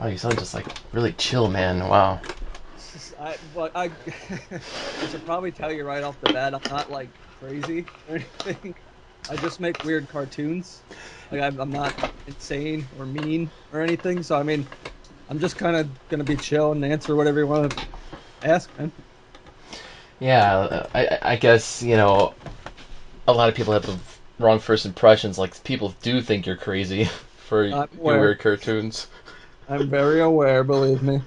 Oh, you sound just like really chill, man. Wow. I should probably tell you right off the bat, I'm not like crazy or anything. I just make weird cartoons. Like I'm not insane or mean or anything. So I mean, I'm just kind of gonna be chill and answer whatever you want to ask, man. Yeah, I guess, you know, a lot of people have the wrong first impressions. Like, people do think you're crazy for your weird cartoons. I'm very aware, believe me.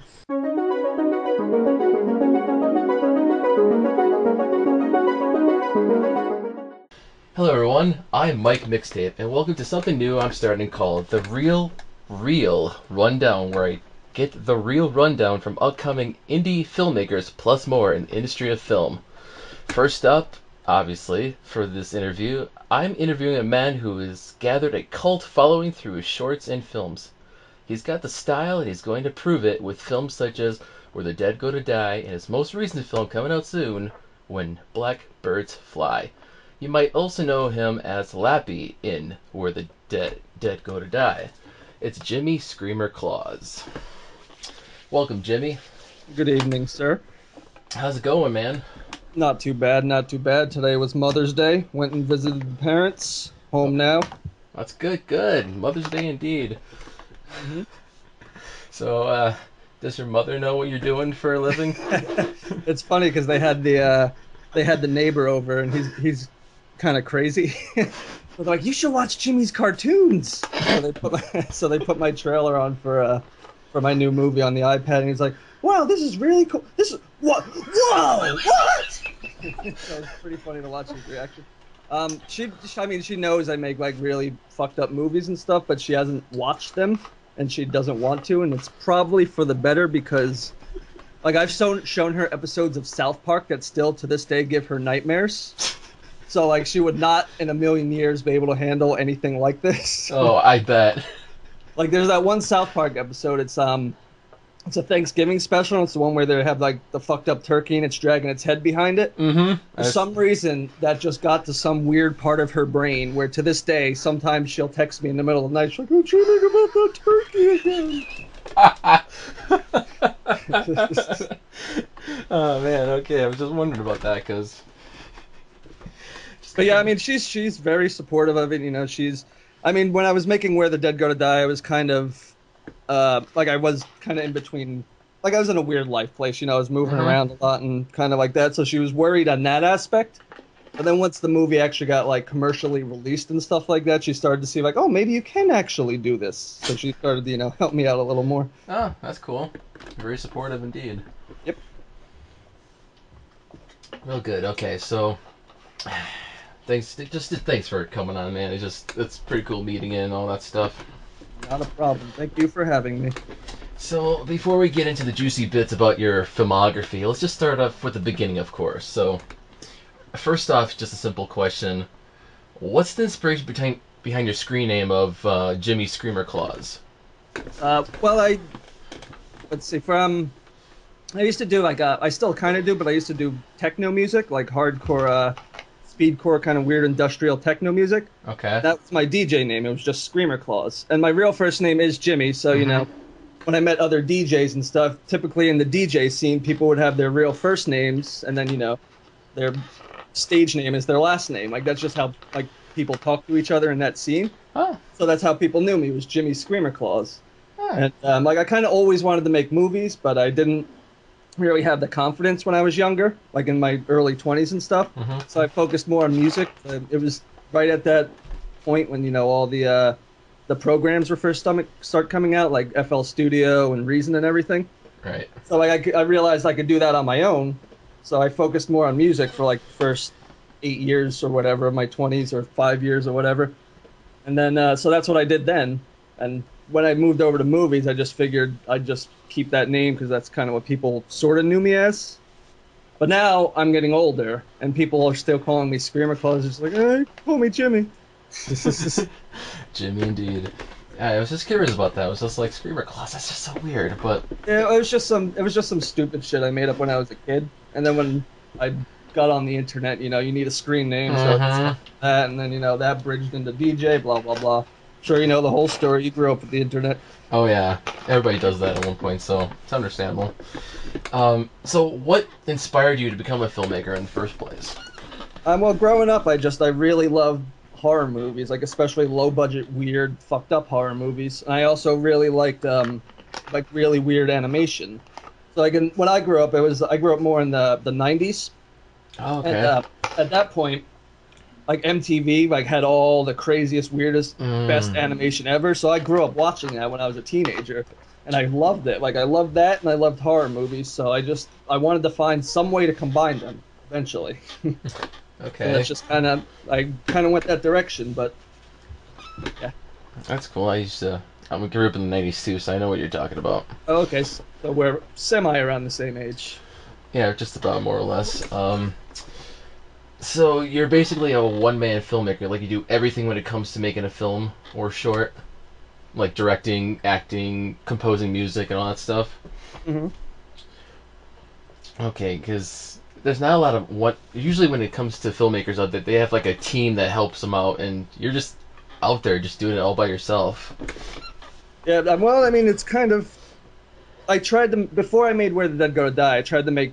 Hello, everyone. I'm Mike Mixtape, and welcome to something new I'm starting called The Real Reel Rundown, where I get the real rundown from upcoming indie filmmakers, plus more in the industry of film. First up, obviously, for this interview, I'm interviewing a man who has gathered a cult following through his shorts and films. He's got the style, and he's going to prove it with films such as Where the Dead Go to Die, and his most recent film coming out soon, When Black Birds Fly. You might also know him as Lappy in Where the Dead Go to Die. It's Jimmy ScreamerClauz. Welcome, Jimmy. Good evening, sir. How's it going, man? Not too bad, not too bad. Today was Mother's Day. Went and visited the parents. Home now. That's good, good. Mother's Day indeed. Mm-hmm. So, does your mother know what you're doing for a living? It's funny because they had the neighbor over, and he's kind of crazy. They're like, you should watch Jimmy's cartoons. So they put my trailer on for my new movie on the iPad, and he's like, wow, this is really cool. This is what? Whoa! What? So it's pretty funny to watch his reaction. She knows I make like really fucked up movies and stuff, but she hasn't watched them. And she doesn't want to, and it's probably for the better because, like, I've shown her episodes of South Park that still to this day give her nightmares. So, like, she would not in a million years be able to handle anything like this. Oh, I bet. Like, there's that one South Park episode. It's a Thanksgiving special. It's the one where they have like the fucked up turkey and it's dragging its head behind it. Mm-hmm. For some reason, that just got to some weird part of her brain where to this day, sometimes she'll text me in the middle of the night. She's like, I'm dreaming about that turkey again. Oh man, okay. I was just wondering about that because. But yeah, I mean, she's very supportive of it. You know, when I was making Where the Dead Go to Die, I was kind of. I was kind of in between, like I was in a weird life place, you know, I was moving around a lot and kind of like that. So she was worried on that aspect. And then once the movie actually got like commercially released and stuff like that, she started to see like, oh, maybe you can actually do this. So she started to, you know, help me out a little more. Oh, that's cool. Very supportive indeed. Yep. Well, good. Okay. So thanks for coming on, man. It's pretty cool meeting and all that stuff. Not a problem. Thank you for having me. So, before we get into the juicy bits about your filmography, let's just start off with the beginning, of course. So, first off, just a simple question. What's the inspiration behind your screen name of Jimmy ScreamerClauz? I used to do, I still kind of do, but I used to do techno music, like hardcore, speedcore kind of weird industrial techno music. Okay. That's my DJ name. It was just ScreamerClauz. And my real first name is Jimmy, so, you know, when I met other DJs and stuff, typically in the DJ scene, people would have their real first names, and then, you know, their stage name is their last name. Like, that's just how, like, people talk to each other in that scene. Huh. So that's how people knew me, was Jimmy ScreamerClauz. Huh. And, I kind of always wanted to make movies, but I didn't really had the confidence when I was younger, like in my early 20s and stuff. Mm-hmm. So I focused more on music. It was right at that point when, you know, all the programs were first start coming out, like FL Studio and Reason and everything. Right. So like I realized I could do that on my own. So I focused more on music for like the first 8 years or whatever of my 20s or 5 years or whatever. And then so that's what I did then. And when I moved over to movies, I just figured I'd just keep that name because that's kind of what people sort of knew me as. But now I'm getting older, and people are still calling me ScreamerClauz. It's like, hey, call me Jimmy. Jimmy, indeed. I was just curious about that. I was just like, ScreamerClauz, that's just so weird. But yeah, it was just some stupid shit I made up when I was a kid. And then when I got on the internet, you know, you need a screen name, so it's that, and then you know that bridged into DJ, blah blah blah. sure you know the whole story. You grew up with the internet. Oh yeah, everybody does that at one point, so it's understandable. So what inspired you to become a filmmaker in the first place? Well, growing up, I really loved horror movies, like especially low-budget, weird, fucked-up horror movies. And I also really liked really weird animation. So when I grew up, I grew up more in the 90s. Oh, okay. And, at that point, like MTV, had all the craziest, weirdest, best animation ever. So I grew up watching that when I was a teenager, and I loved it. I loved that, and I loved horror movies. So I wanted to find some way to combine them eventually. Okay. And that's just I kind of went that direction, but yeah. That's cool. I grew up in the 90s too, so I know what you're talking about. Oh, okay, so we're semi around the same age. Yeah, just about, more or less. So you're basically a one-man filmmaker. You do everything when it comes to making a film or short, like directing, acting, composing music, and all that stuff. Mm-hmm. Okay, because there's not a lot of usually when it comes to filmmakers out there, they have a team that helps them out, and you're just out there just doing it all by yourself. Yeah, well, I mean, it's kind of, I tried to, before I made Where the Dead Go to Die, I tried to make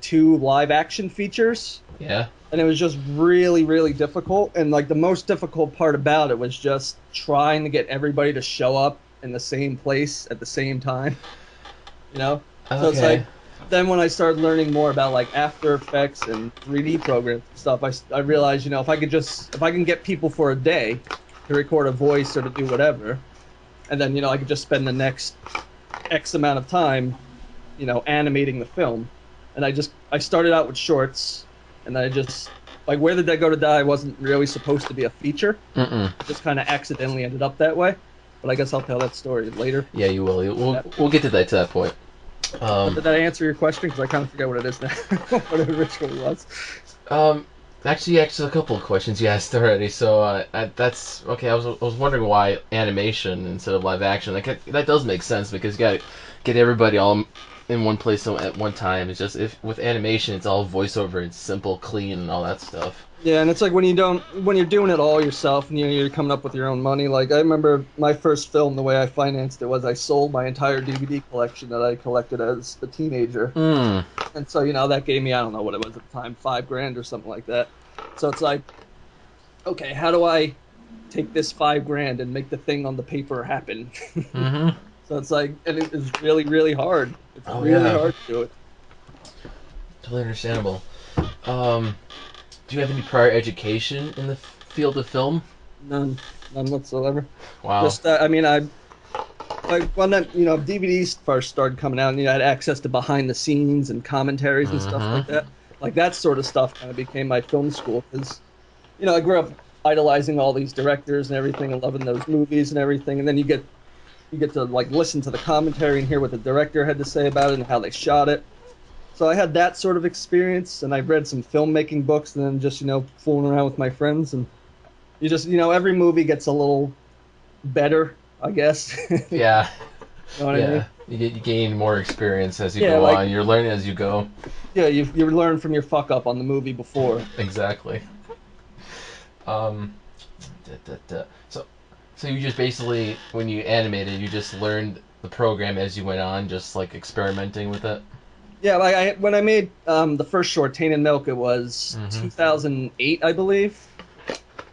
2 live action features. Yeah. And it was just really, really difficult, and the most difficult part about it was just trying to get everybody to show up in the same place at the same time, you know? Okay. So it's then when I started learning more about After Effects and 3D programs and stuff, I realized, if I could if I can get people for a day to record a voice or to do whatever, and then, I could just spend the next X amount of time, animating the film. And I started out with shorts, and I just, Where the Dead Go to Die wasn't really supposed to be a feature. Mm-mm. It just kind of accidentally ended up that way. But I guess I'll tell that story later. Yeah, you will. We'll get to that point. Did that answer your question? Because I kind of forget what it is now. What it originally was. Actually, a couple of questions you asked already. So that's okay. I was wondering why animation instead of live action. That does make sense, because you gotta get everybody all in one place at one time. It's just with animation, it's all voiceover. It's simple, clean, and all that stuff. Yeah, and it's when you're doing it all yourself, and you're coming up with your own money. I remember my first film, the way I financed it was I sold my entire DVD collection that I collected as a teenager. Mm. And so, that gave me, I don't know what it was at the time, $5,000 or something like that. So it's okay, how do I take this $5,000 and make the thing on the paper happen? Mm-hmm. So it's and it is really, really hard. It's really hard to do it. Totally understandable. Do you have any prior education in the field of film? None whatsoever. Wow. Just when DVDs first started coming out, and I had access to behind the scenes and commentaries and stuff like that. That sort of stuff kind of became my film school, because, I grew up idolizing all these directors and everything, and loving those movies and everything, and then you get to listen to the commentary and hear what the director had to say about it and how they shot it. So I had that sort of experience, and I read some filmmaking books, and then just, fooling around with my friends. And you just, every movie gets a little better, I guess. Yeah. I mean? You gain more experience as you go on. You're learning as you go. Yeah, you learn from your fuck-up on the movie before. Exactly. So you just basically, when you animated, you just learned the program as you went on, just, experimenting with it? Yeah, when I made the first short, Tainted Milk, it was 2008, I believe,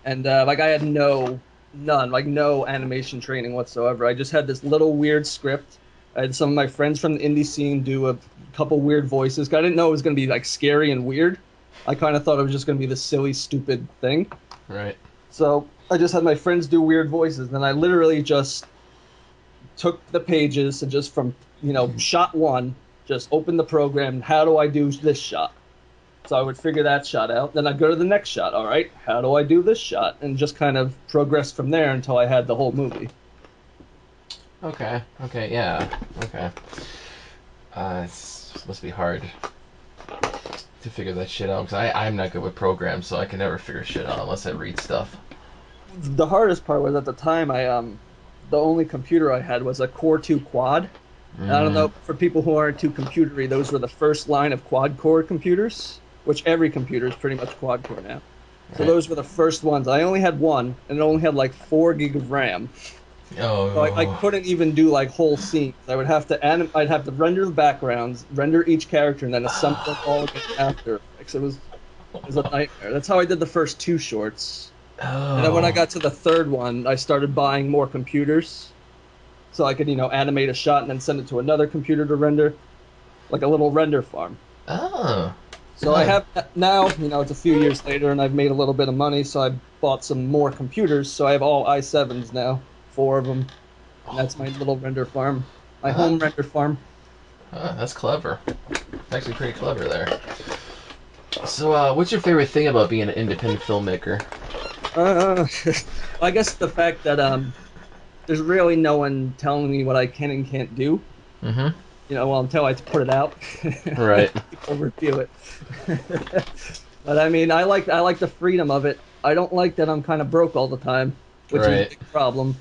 and I had no animation training whatsoever. I just had this little weird script. I had some of my friends from the indie scene do a couple weird voices. I didn't know it was going to be scary and weird. I kind of thought it was just going to be this silly, stupid thing. Right. So I just had my friends do weird voices, and I literally just took the pages and just from shot one. Just open the program, how do I do this shot? So I would figure that shot out, then I'd go to the next shot, all right, how do I do this shot? And just kind of progress from there until I had the whole movie. Okay, yeah, okay. It must be hard to figure that shit out, because I'm not good with programs, so I can never figure shit out unless I read stuff. The hardest part was, at the time, the only computer I had was a Core 2 Quad. I don't know, for people who aren't too computery, those were the first line of quad-core computers, which every computer is pretty much quad-core now. So those were the first ones. I only had one, and it only had like 4 GB of RAM. Oh. So I couldn't even do like whole scenes. I would have to I'd have to render the backgrounds, render each character, and then assemble them all again after. So it was a nightmare. That's how I did the first 2 shorts. Oh. And then when I got to the third one, I started buying more computers, so I could, you know, animate a shot and then send it to another computer to render, like a little render farm. Oh. So I have now, you know, it's a few years later, and I've made a little bit of money, so I bought some more computers. So I have all i7s now, 4 of them. And that's my little render farm, my home render farm. That's clever. Actually, pretty clever there. So, what's your favorite thing about being an independent filmmaker? I guess the fact that there's really no one telling me what I can and can't do. Mm-hmm. You know, well, until I put it out. Right. People review it. But I mean, I like the freedom of it. I don't like that I'm kind of broke all the time, which is a big problem.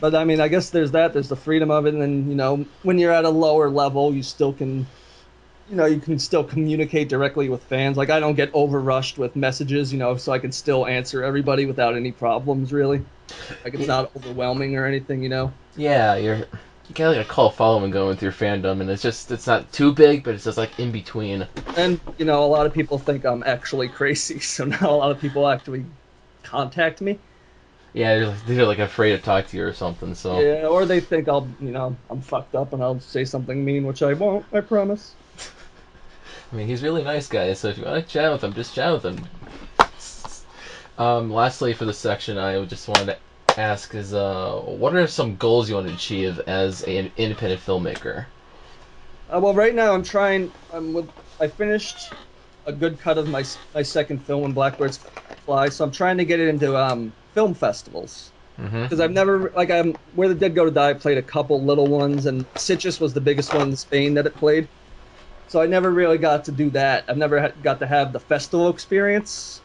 But I mean, I guess there's that. There's the freedom of it, and then, you know, when you're at a lower level, you still can, you know, you can still communicate directly with fans. Like, I don't get overrushed with messages, you know, so I can still answer everybody without any problems, really. Like, it's not overwhelming or anything, you know. Yeah, you kind of like a cult following going through fandom, and it's not too big, but it's just like in between. And, you know, a lot of people think I'm actually crazy, so now a lot of people actually contact me. Yeah, they're like afraid to talk to you or something, so. Yeah, or they think I'll, you know, I'm fucked up and I'll say something mean, which I won't, I promise. I mean, he's really nice, guys, so if you want to chat with him, just chat with him. Lastly, for this section, I just wanted to ask is what are some goals you want to achieve as an independent filmmaker? Well, right now I finished a good cut of my second film, When Black Birds Fly, so I'm trying to get it into film festivals, because I've never, like, Where the Dead Go to Die, I played a couple little ones, and Citrus was the biggest one in Spain that it played, so I never really got to do that. I've never got to have the festival experience.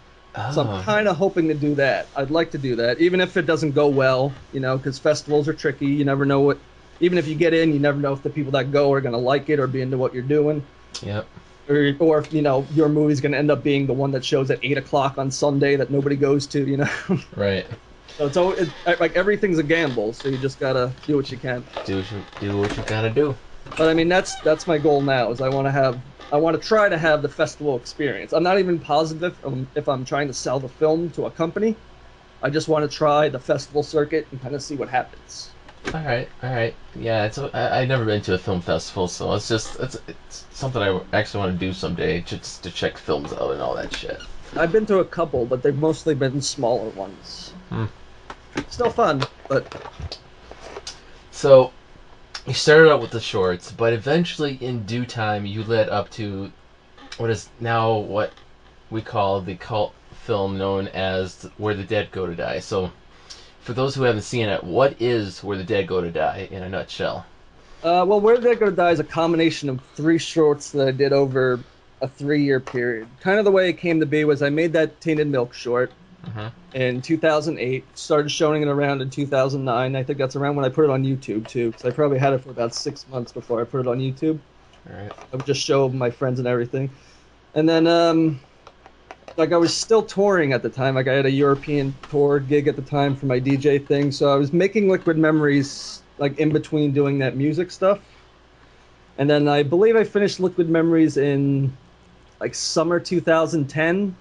So I'm kind of hoping to do that. I'd like to do that, even if it doesn't go well, you know, because festivals are tricky. You never know what, even if you get in, you never know if the people that go are going to like it or be into what you're doing. Yep. Or if, you know, your movie's going to end up being the one that shows at 8 o'clock on Sunday that nobody goes to, you know. Right. So it's always, like, everything's a gamble, so you just got to do what you can. Do what you got to do. But, I mean, that's my goal now, is I want to try to have the festival experience. I'm not even positive if I'm trying to sell the film to a company. I just want to try the festival circuit and kind of see what happens. All right. Yeah, I've never been to a film festival, so it's something I actually want to do someday, just to check films out and all that shit. I've been to a couple, but they've mostly been smaller ones. Still fun, but... So... You started out with the shorts, but eventually, in due time, you led up to what is now what we call the cult film known as Where the Dead Go to Die. So, for those who haven't seen it, what is Where the Dead Go to Die in a nutshell? Well, Where the Dead Go to Die is a combination of 3 shorts that I did over a 3-year period. Kind of the way it came to be was I made that Tainted Milk short in 2008, started showing it around in 2009. I think that's around when I put it on YouTube too, because I probably had it for about 6 months before I put it on YouTube. All right. I would just show my friends and everything, and then like, I was still touring at the time. Like, I had a European tour gig at the time for my DJ thing, so I was making Liquid Memories, like, in between doing that music stuff. And then I believe I finished Liquid Memories in like summer 2010.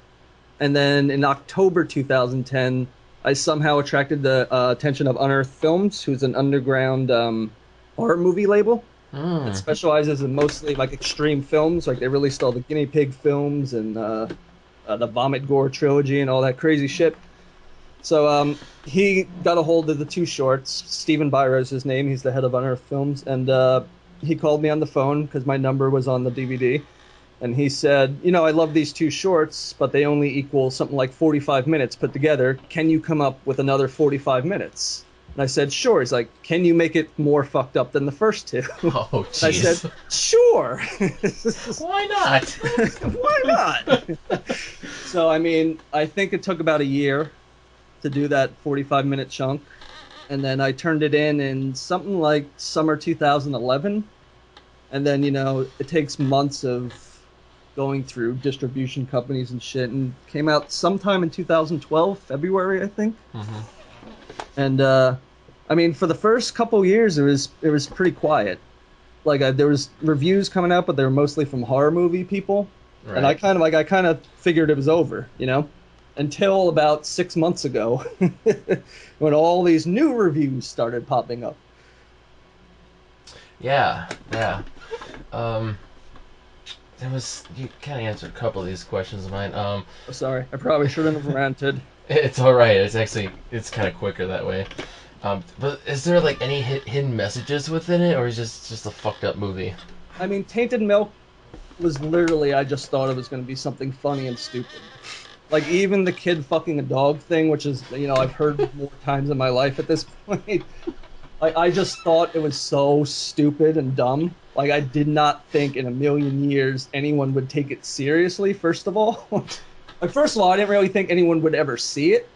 And then in October 2010, I somehow attracted the attention of Unearthed Films, who's an underground art movie label. That specializes in mostly, like, extreme films. Like, they released all the Guinea Pig films and the Vomit Gore trilogy and all that crazy shit. So he got a hold of the 2 shorts. Stephen Byer is his name. He's the head of Unearthed Films. And he called me on the phone because my number was on the DVD. And he said, you know, I love these 2 shorts, but they only equal something like 45 minutes put together. Can you come up with another 45 minutes? And I said, sure. He's like, can you make it more fucked up than the first 2? Oh, jeez. I said, sure. Why not? Why not? So, I mean, I think it took about a year to do that 45-minute chunk. And then I turned it in something like summer 2011. And then, you know, it takes months of... going through distribution companies and shit, and came out sometime in 2012, February, I think. Mm-hmm. And I mean, for the first couple years, it was pretty quiet. Like there was reviews coming out, but they were mostly from horror movie people. Right. And I kind of figured it was over, you know, until about 6 months ago, when all these new reviews started popping up. Yeah, yeah. You kind of answered a couple of these questions of mine. Oh, sorry, I probably shouldn't have ranted. It's all right. It's kind of quicker that way. But is there like any hidden messages within it, or is it just a fucked up movie? I mean, Tainted Milk was literally, I just thought it was going to be something funny and stupid. Like, even the kid fucking a dog thing, which is, you know, I've heard more times in my life at this point. I just thought it was so stupid and dumb. Like, I did not think in a million years anyone would take it seriously, first of all. Like, first of all, I didn't really think anyone would ever see it.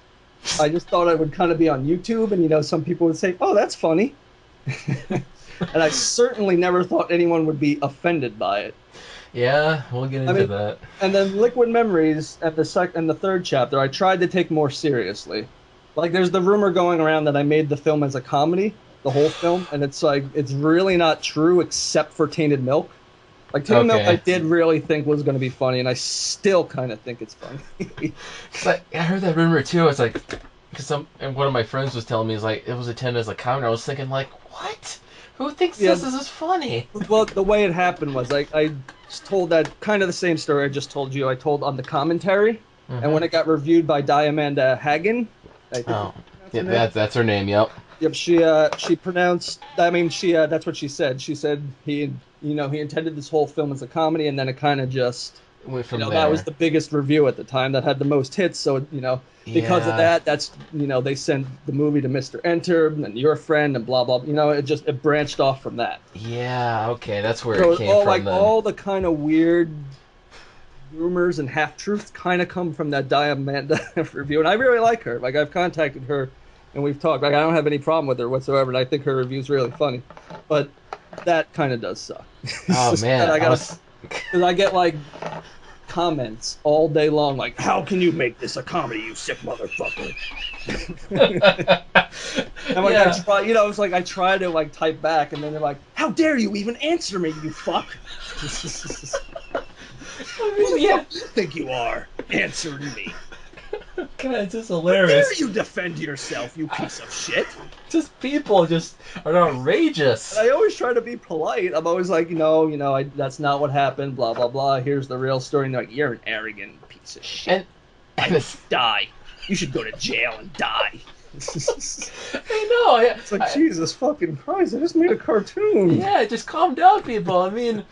I just thought I would kind of be on YouTube, and, you know, some people would say, oh, that's funny. And I certainly never thought anyone would be offended by it. Yeah, we'll get into that. And then Liquid Memories at the third chapter, I tried to take more seriously. Like, there's the rumor going around that I made the film as a comedy, the whole film, and it's like, it's really not true except for Tainted Milk. Like, Tainted Milk I did really think was going to be funny, and I still kind of think it's funny. I heard that rumor, too. It's like, because one of my friends was telling me, it's like, it was intended as a comedy. I was thinking, like, what? Who thinks this is funny? Well, the way it happened was, I told that kind of the same story I just told you. I told on the commentary, mm-hmm. and when it got reviewed by Diamanda Hagan, I think that's her name. Yep. Yep. She pronounced. I mean, that's what she said. She said he intended this whole film as a comedy, and then it kind of just went from there. That was the biggest review at the time that had the most hits. So because of that's they sent the movie to Mr. Enter and Your Friend and blah blah. You know, it branched off from that. Yeah. Okay. That's where it came from. Like then. All the kind of weird rumors and half-truths kind of come from that Diamanda review, and I really like her. Like, I've contacted her, and we've talked. Like, I don't have any problem with her whatsoever, and I think her review's really funny. But that kind of does suck. Oh, man. I get, like, comments all day long, like, how can you make this a comedy, you sick motherfucker? And like, I try, it's like I try to, like, type back, and then they're like, how dare you even answer me, you fuck? Who the fuck do you think you are, answering me? God, it's just hilarious. How dare you defend yourself, you piece of shit? Just people just are outrageous. And I always try to be polite. I'm always like, that's not what happened, blah, blah, blah. Here's the real story. And they're like, you're an arrogant piece of shit. Die. You should go to jail and die. I know. It's like, Jesus fucking Christ, I just made a cartoon. Yeah, just calm down, people. I mean,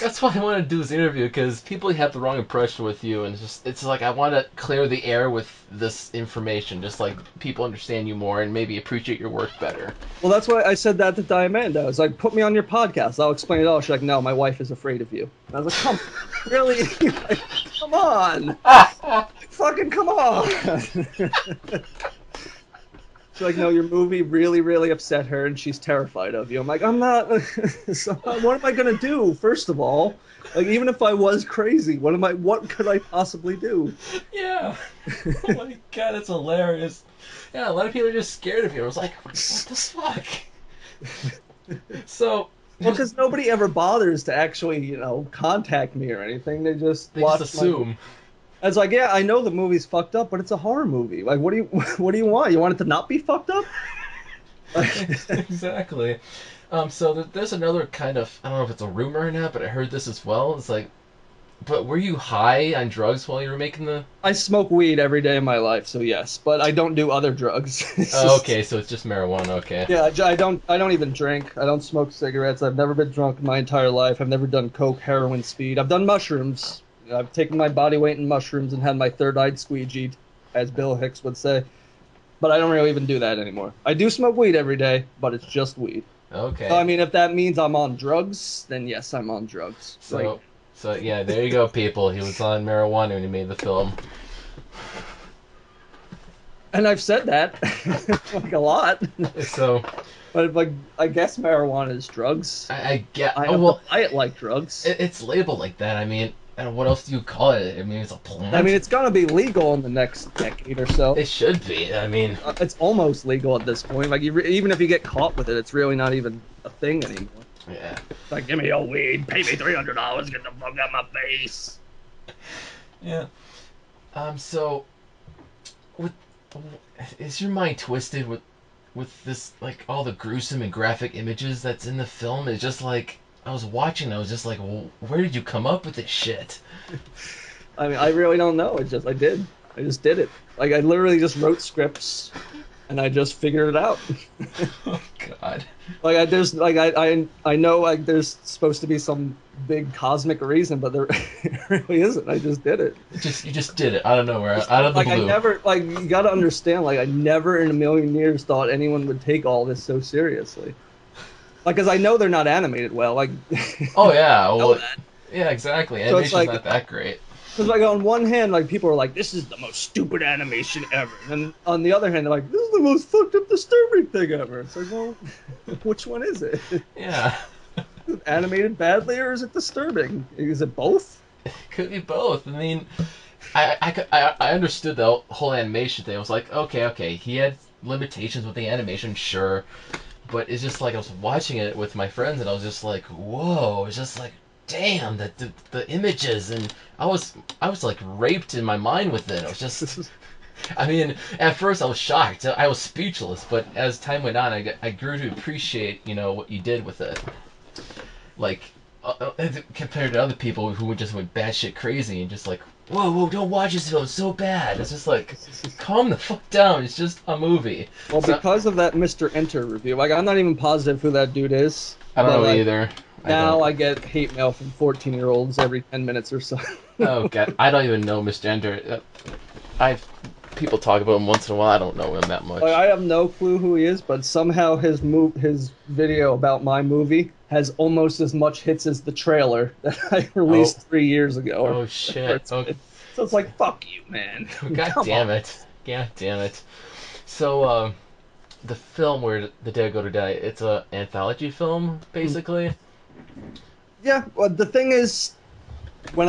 that's why I want to do this interview, because people have the wrong impression with you, and it's like I want to clear the air with this information, just like people understand you more and maybe appreciate your work better. Well, that's why I said that to Diamanda. I was like, put me on your podcast, I'll explain it all. She's like, no, my wife is afraid of you. And I was like, come, really? Like, come on. Fucking come on. Like, no, your movie really, really upset her, and she's terrified of you. I'm like, I'm not. So what am I gonna do? First of all, like, even if I was crazy, what could I possibly do? Yeah. Oh my God, it's hilarious. Yeah, a lot of people are just scared of you. I was like, what the fuck? So. Well, because nobody ever bothers to actually, contact me or anything. They just assume. It's like, yeah, I know the movie's fucked up, but it's a horror movie. Like, what do you want? You want it to not be fucked up? Exactly. So there's another kind of, I don't know if it's a rumor or not, but I heard this as well. It's like, but were you high on drugs while you were making the? I smoke weed every day of my life, so yes, but I don't do other drugs. Okay, so it's just marijuana. Okay. Yeah, I don't even drink. I don't smoke cigarettes. I've never been drunk in my entire life. I've never done coke, heroin, speed. I've done mushrooms. I've taken my body weight in mushrooms and had my third eye squeegeed, as Bill Hicks would say. But I don't really even do that anymore. I do smoke weed every day, but it's just weed. Okay. So, I mean, if that means I'm on drugs, then yes, I'm on drugs. So yeah, there you go, people. He was on marijuana when he made the film. And I've said that, like, a lot. So... But, like, I guess marijuana is drugs. I guess. I don't buy it like drugs. It's labeled like that. I mean, And what else do you call it? I mean, it's a plant. I mean, it's gonna be legal in the next decade or so. It should be. I mean, it's almost legal at this point. Like, even if you get caught with it, it's really not even a thing anymore. Yeah. It's like, give me your weed, pay me $300, get the fuck out my face. Yeah. So, is your mind twisted with this, like, all the gruesome and graphic images that's in the film? It's just like, I was watching, I was just like, well, where did you come up with this shit? I mean, I really don't know. It's just, I just did it. Like, I literally just wrote scripts, and I just figured it out. Oh, God. Like, I know, like, there's supposed to be some big cosmic reason, but there really isn't. I just did it. You just did it. I don't know where. Out of the blue. I never, like, you got to understand, like, I never in a million years thought anyone would take all this so seriously. Like, because I know they're not animated well. Like, oh yeah, well, yeah, exactly. So animation's like, not that great. Because, like, on one hand, like, people are like, "This is the most stupid animation ever," and on the other hand, they're like, "This is the most fucked up, disturbing thing ever." It's like, well, which one is it? Yeah. Is it animated badly, or is it disturbing? Is it both? It could be both. I mean, I understood the whole animation thing. I was like, okay, he had limitations with the animation, sure. But it's just like I was watching it with my friends, and I was just like, "Whoa!" It's just like, "Damn, the images," and I was like raped in my mind with it. I was just, I mean, at first I was shocked, I was speechless. But as time went on, I grew to appreciate, you know, what you did with it. Like, compared to other people who just went batshit crazy and just like, whoa, don't watch this film, it's so bad. It's just like, calm the fuck down, it's just a movie. Well, because of that Mr. Enter review, like, I'm not even positive who that dude is. I don't know, like, either. Now I get hate mail from 14-year-olds every 10 minutes or so. Oh, God, I don't even know Mr. Enter. People talk about him once in a while, I don't know him that much. Like, I have no clue who he is, but somehow his video about my movie has almost as much hits as the trailer that I released 3 years ago. Oh, shit. So it's like, fuck you, man. God damn it. God damn it. So, the film Where the Dead Go to Die, it's an anthology film, basically? Yeah, well, the thing is, when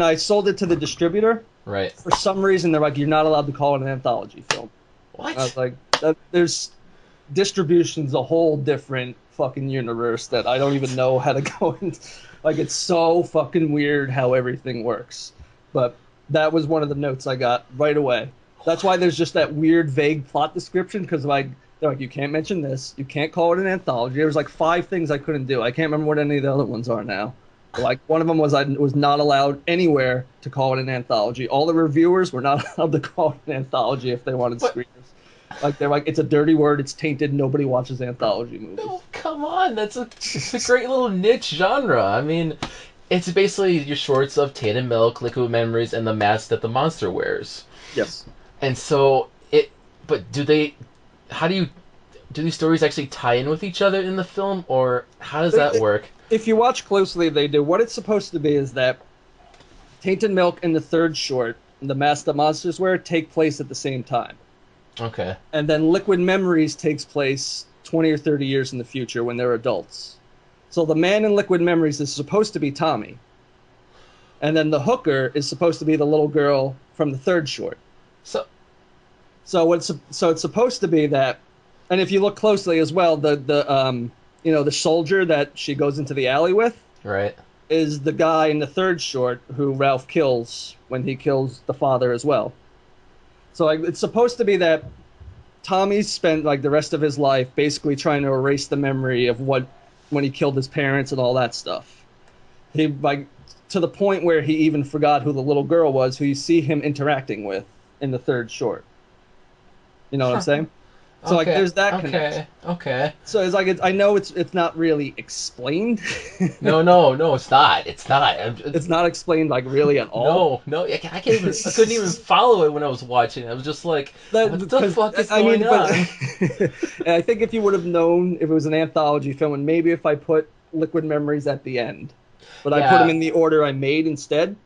I sold it to the distributor, right, for some reason they're like, you're not allowed to call it an anthology film. What? I was like, there's... Distribution's a whole different fucking universe that I don't even know how to go in. Like, it's so fucking weird how everything works. But that was one of the notes I got right away. That's why there's just that weird, vague plot description, because, like, they're like, you can't mention this, you can't call it an anthology. There was, like, 5 things I couldn't do. I can't remember what any of the other ones are now. Like, one of them was I was not allowed anywhere to call it an anthology. All the reviewers were not allowed to call it an anthology if they wanted screeners. Like, they're like, it's a dirty word, it's tainted, nobody watches anthology movies. Oh, come on, it's a great little niche genre. I mean, it's basically your shorts of Tainted Milk, Liquid Memories, and The Mask that the Monster Wears. Yes. And so, do these stories actually tie in with each other in the film, or how does that work? If you watch closely, they do. What it's supposed to be is that Tainted Milk and the third short, The Mask the Monsters Wear, take place at the same time. Okay. And then Liquid Memories takes place 20 or 30 years in the future when they're adults. So the man in Liquid Memories is supposed to be Tommy. And then the hooker is supposed to be the little girl from the third short. So it's supposed to be that, and if you look closely as well, the soldier that she goes into the alley with, right, is the guy in the third short who Ralph kills when he kills the father as well. So, like, it's supposed to be that Tommy spent, like, the rest of his life basically trying to erase the memory of when he killed his parents and all that stuff. He, like, to the point where he even forgot who the little girl was, who you see him interacting with in the third short. You know what I'm saying? So, okay, like, there's that connection. Okay. So it's like, I know it's not really explained. No, it's not. It's not. It's not explained, like, really at all. No, I can't even. I couldn't even follow it when I was watching. I was just like, what the fuck is going on? But, I think if you would have known if it was an anthology film, and maybe if I put Liquid Memories at the end, but I put them in the order I made instead.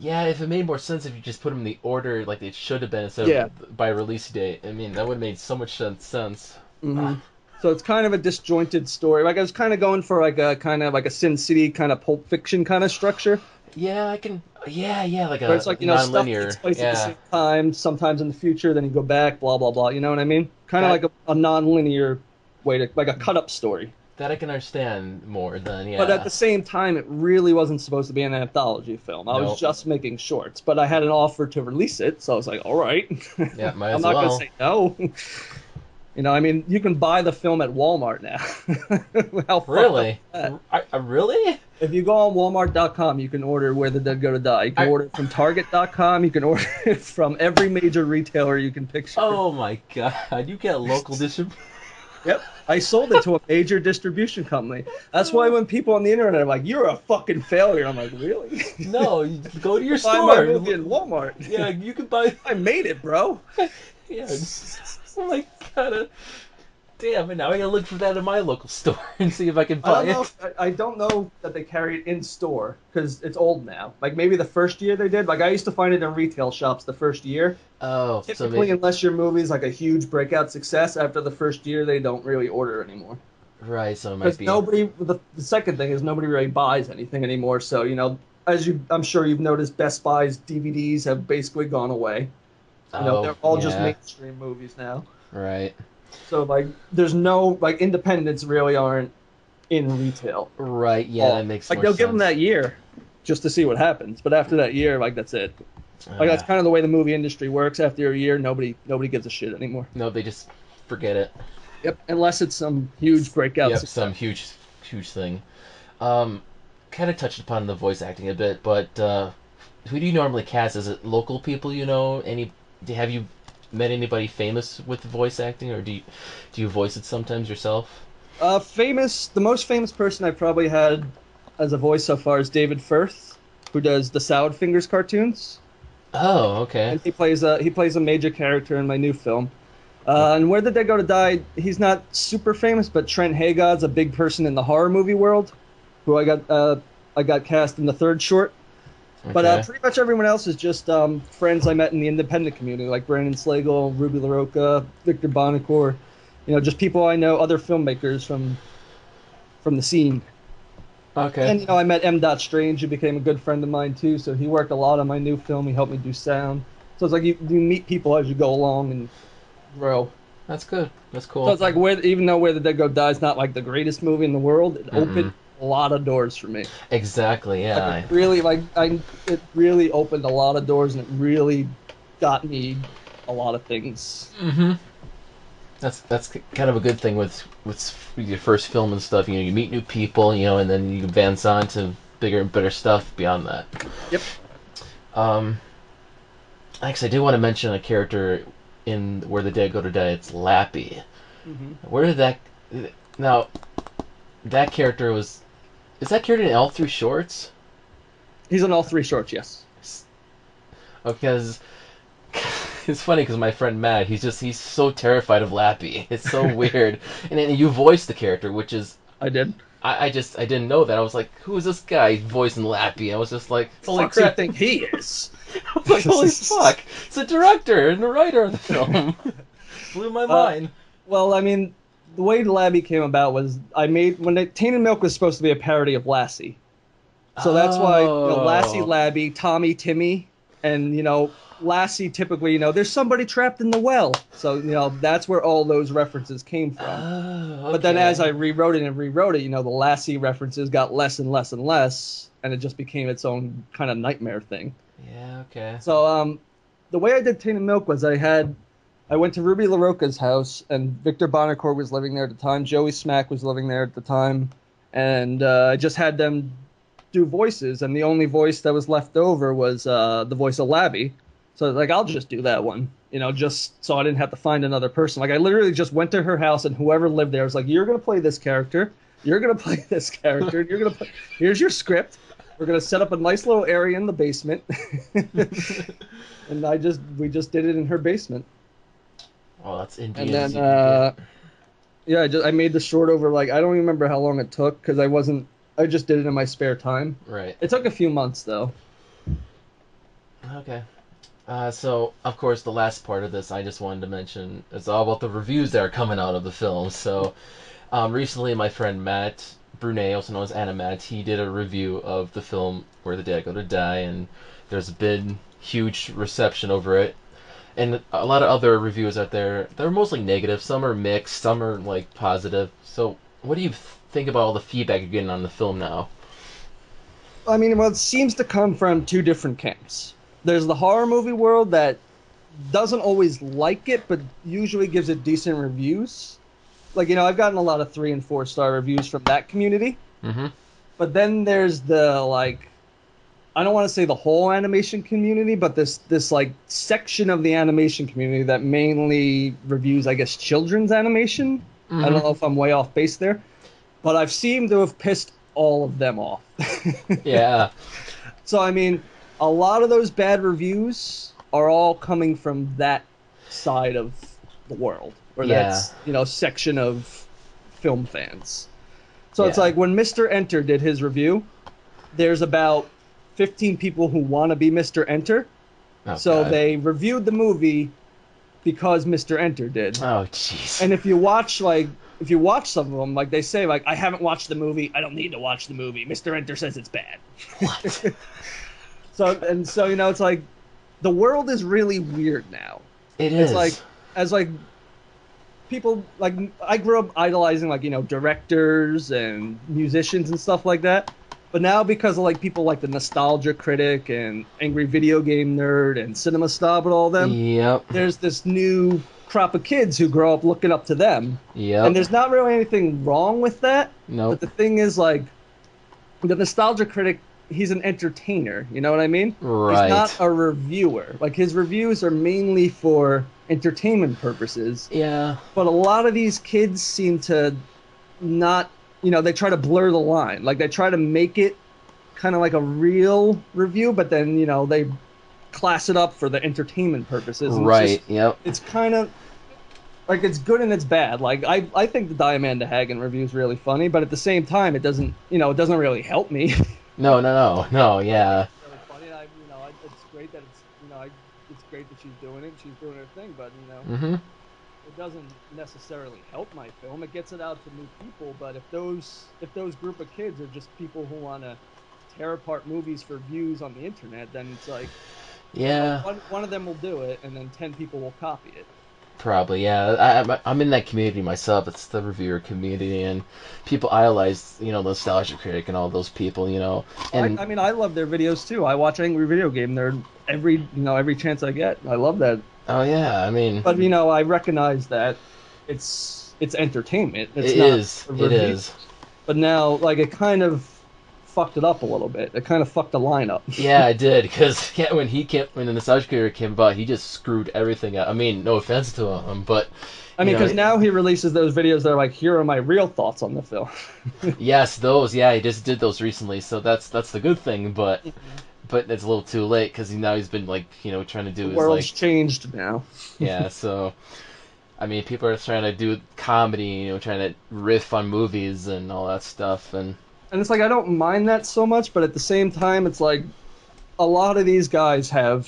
Yeah, if it made more sense if you just put them in the order like it should have been instead of by release date. I mean, that would have made so much sense. Mm-hmm. So it's kind of a disjointed story. Like, I was kind of going for like a Sin City kind of Pulp Fiction kind of structure. Yeah, I can. Yeah, like a non-linear. It's like, you know, stuff takes place at the same time, sometimes in the future, then you go back, blah, blah, blah. You know what I mean? Kind of like a non-linear way to, like a cut-up story. That I can understand more than, But at the same time, it really wasn't supposed to be an anthology film. I was just making shorts, but I had an offer to release it, so I was like, all right. Yeah, might as well. I'm not going to say no. You know, I mean, you can buy the film at Walmart now. How really? Really? If you go on Walmart.com, you can order Where the Dead Go to Die. You can order it from Target.com. You can order it from every major retailer you can picture. Oh, my God. You get local distribution. Yep. I sold it to a major distribution company. That's why when people on the internet are like, you're a fucking failure, I'm like, really? No, you go to your store. Buy my movie in Walmart. Yeah, you can buy. I made it, bro. Yeah. I'm like, damn, and now I gotta look for that in my local store and see if I can buy it. I don't know that they carry it in store because it's old now. Like maybe the first year they did. Like I used to find it in retail shops the first year. Oh, typically, so unless your movie's like a huge breakout success, after the first year they don't really order anymore. Right, so it might be. Nobody. The second thing is nobody really buys anything anymore. So you know, I'm sure you've noticed, Best Buy's DVDs have basically gone away. You know, they're all just mainstream movies now. Right. So, like, there's no, like, independents really aren't in retail. Right, yeah, that makes sense. Like, they'll give them that year just to see what happens. But after that year, like, that's it. Like, that's kind of the way the movie industry works. After a year, nobody gives a shit anymore. No, they just forget it. Yep, unless it's some huge breakout. Yep, some huge thing. Kind of touched upon the voice acting a bit, but who do you normally cast? Is it local people you know? Have you met anybody famous with voice acting, or do you voice it sometimes yourself? The most famous person I probably had as a voice so far is David Firth, who does the Salad Fingers cartoons. Oh, okay. And he plays a major character in my new film. And Where the Dead Go to Die, he's not super famous, but Trent Hagod's a big person in the horror movie world, who I got cast in the third short. Okay. But pretty much everyone else is just friends I met in the independent community, like Brandon Slagle, Ruby LaRocca, Victor Bonacore, you know, just people I know, other filmmakers from the scene. Okay. And, you know, I met M Dot Strange, who became a good friend of mine, too, so he worked a lot on my new film. He helped me do sound. So it's like you meet people as you go along and grow. That's good. That's cool. So it's like, even though Where the Dead Go to Die is not, like, the greatest movie in the world, it opened a lot of doors for me. Exactly, yeah. Like it really opened a lot of doors, and it really got me a lot of things. Mm-hmm. That's kind of a good thing with your first film and stuff. You know, you meet new people, you know, and then you advance on to bigger and better stuff beyond that. Yep. Actually, I do want to mention a character in Where the Dead Go to Die. It's Lappy. Mm-hmm. Where did that? Now, that character was. Is that character in all three shorts? He's in all three shorts, yes. Because it's funny because my friend Matt, he's so terrified of Lappy. It's so weird. And you voiced the character, which is. I did. I didn't know that. I was like, who is this guy voicing Lappy? I was just like, holy crap! Do you think he is? I was like, holy fuck! It's a director and a writer of the film. Blew my mind. Well, I mean. The way Lappy came about was Tainted Milk was supposed to be a parody of Lassie, so that's why, you know, Lassie, Lappy, Tommy, Timmy, and you know Lassie typically, you know, there's somebody trapped in the well, so you know that's where all those references came from. Okay. But then as I rewrote it, you know, the Lassie references got less and less and less, and it just became its own kind of nightmare thing. Yeah. Okay. So the way I did Tainted Milk was I went to Ruby LaRocca's house, and Victor Bonacore was living there at the time. Joey Smack was living there at the time. And I just had them do voices, and the only voice that was left over was the voice of Lappy. So, like, I'll just do that one, you know, just so I didn't have to find another person. Like, I literally just went to her house, and whoever lived there was like, you're going to play this character, you're going to play this character, you're going to play... Here's your script. We're going to set up a nice little area in the basement. And we just did it in her basement. Oh, that's Indian. And then, I made the short over, like, I don't remember how long it took, because I just did it in my spare time. Right. It took a few months, though. Okay. So, of course, the last part of this I just wanted to mention, it's all about the reviews that are coming out of the film. So, recently my friend Matt Brunet, also known as Animat, he did a review of the film Where the Dead Go to Die, and there's a big, huge reception over it. And a lot of other reviews out there, they're mostly negative. Some are mixed, some are, like, positive. So what do you think about all the feedback you're getting on the film now? I mean, well, it seems to come from two different camps. There's the horror movie world that doesn't always like it, but usually gives it decent reviews. Like, you know, I've gotten a lot of 3- and 4-star reviews from that community. Mm-hmm. But then there's the, like, I don't want to say the whole animation community, but this like section of the animation community that mainly reviews, I guess, children's animation. Mm-hmm. I don't know if I'm way off base there, but I've seemed to have pissed all of them off. Yeah. So, I mean, a lot of those bad reviews are all coming from that side of the world, or that's, you know, section of film fans. So it's like when Mr. Enter did his review, there's about 15 people who want to be Mr. Enter. Oh, so God. They reviewed the movie because Mr. Enter did. Oh, jeez. And if you watch some of them, like they say, like, I haven't watched the movie. I don't need to watch the movie. Mr. Enter says it's bad. What? So, you know, it's like the world is really weird now. It's like, as like people, like, I grew up idolizing, like, you know, directors and musicians and stuff like that. But now, because of, like, people like the Nostalgia Critic and Angry Video Game Nerd and Cinema Snob and all them, there's this new crop of kids who grow up looking up to them. Yep. And there's not really anything wrong with that. No. But the thing is, like, the Nostalgia Critic, he's an entertainer. You know what I mean? Right. He's not a reviewer. Like, his reviews are mainly for entertainment purposes. Yeah. But a lot of these kids seem to not... You know, they try to blur the line. Like, they try to make it kind of like a real review, but then, you know, they class it up for the entertainment purposes. And right, it's just, it's kind of, like, it's good and it's bad. Like, I think the Diamanda Hagan review is really funny, but at the same time, it doesn't, you know, it doesn't really help me. No, yeah. It's really funny, and I, you know, it's great that it's, you know, it's great that she's doing her thing, but, you know. Mm-hmm. It doesn't necessarily help my film. It gets it out to new people, but if those group of kids are just people who want to tear apart movies for views on the internet, then it's like, yeah, one of them will do it, and then 10 people will copy it. Probably, yeah. I'm in that community myself. It's the reviewer community, and people idolize, you know, Nostalgia Critic and all those people, you know. And I mean, I love their videos too. I watch Angry Video Game Nerd every chance I get. I love that. Oh, yeah, I mean... But, you know, I recognize that it's entertainment. It is. But now, like, it kind of fucked it up a little bit. It kind of fucked the lineup. Yeah, it did, because when the Nostalgia Critic came about, he just screwed everything up. I mean, no offense to him, but... I mean, because now he releases those videos that are like, here are my real thoughts on the film. Yes, those, yeah, he just did those recently, so that's the good thing, but... But it's a little too late, because now he's been, like, you know, trying to do his, like... The world's changed now. Yeah, so... I mean, people are trying to do comedy, you know, trying to riff on movies and all that stuff, and it's like, I don't mind that so much, but at the same time, it's like, a lot of these guys have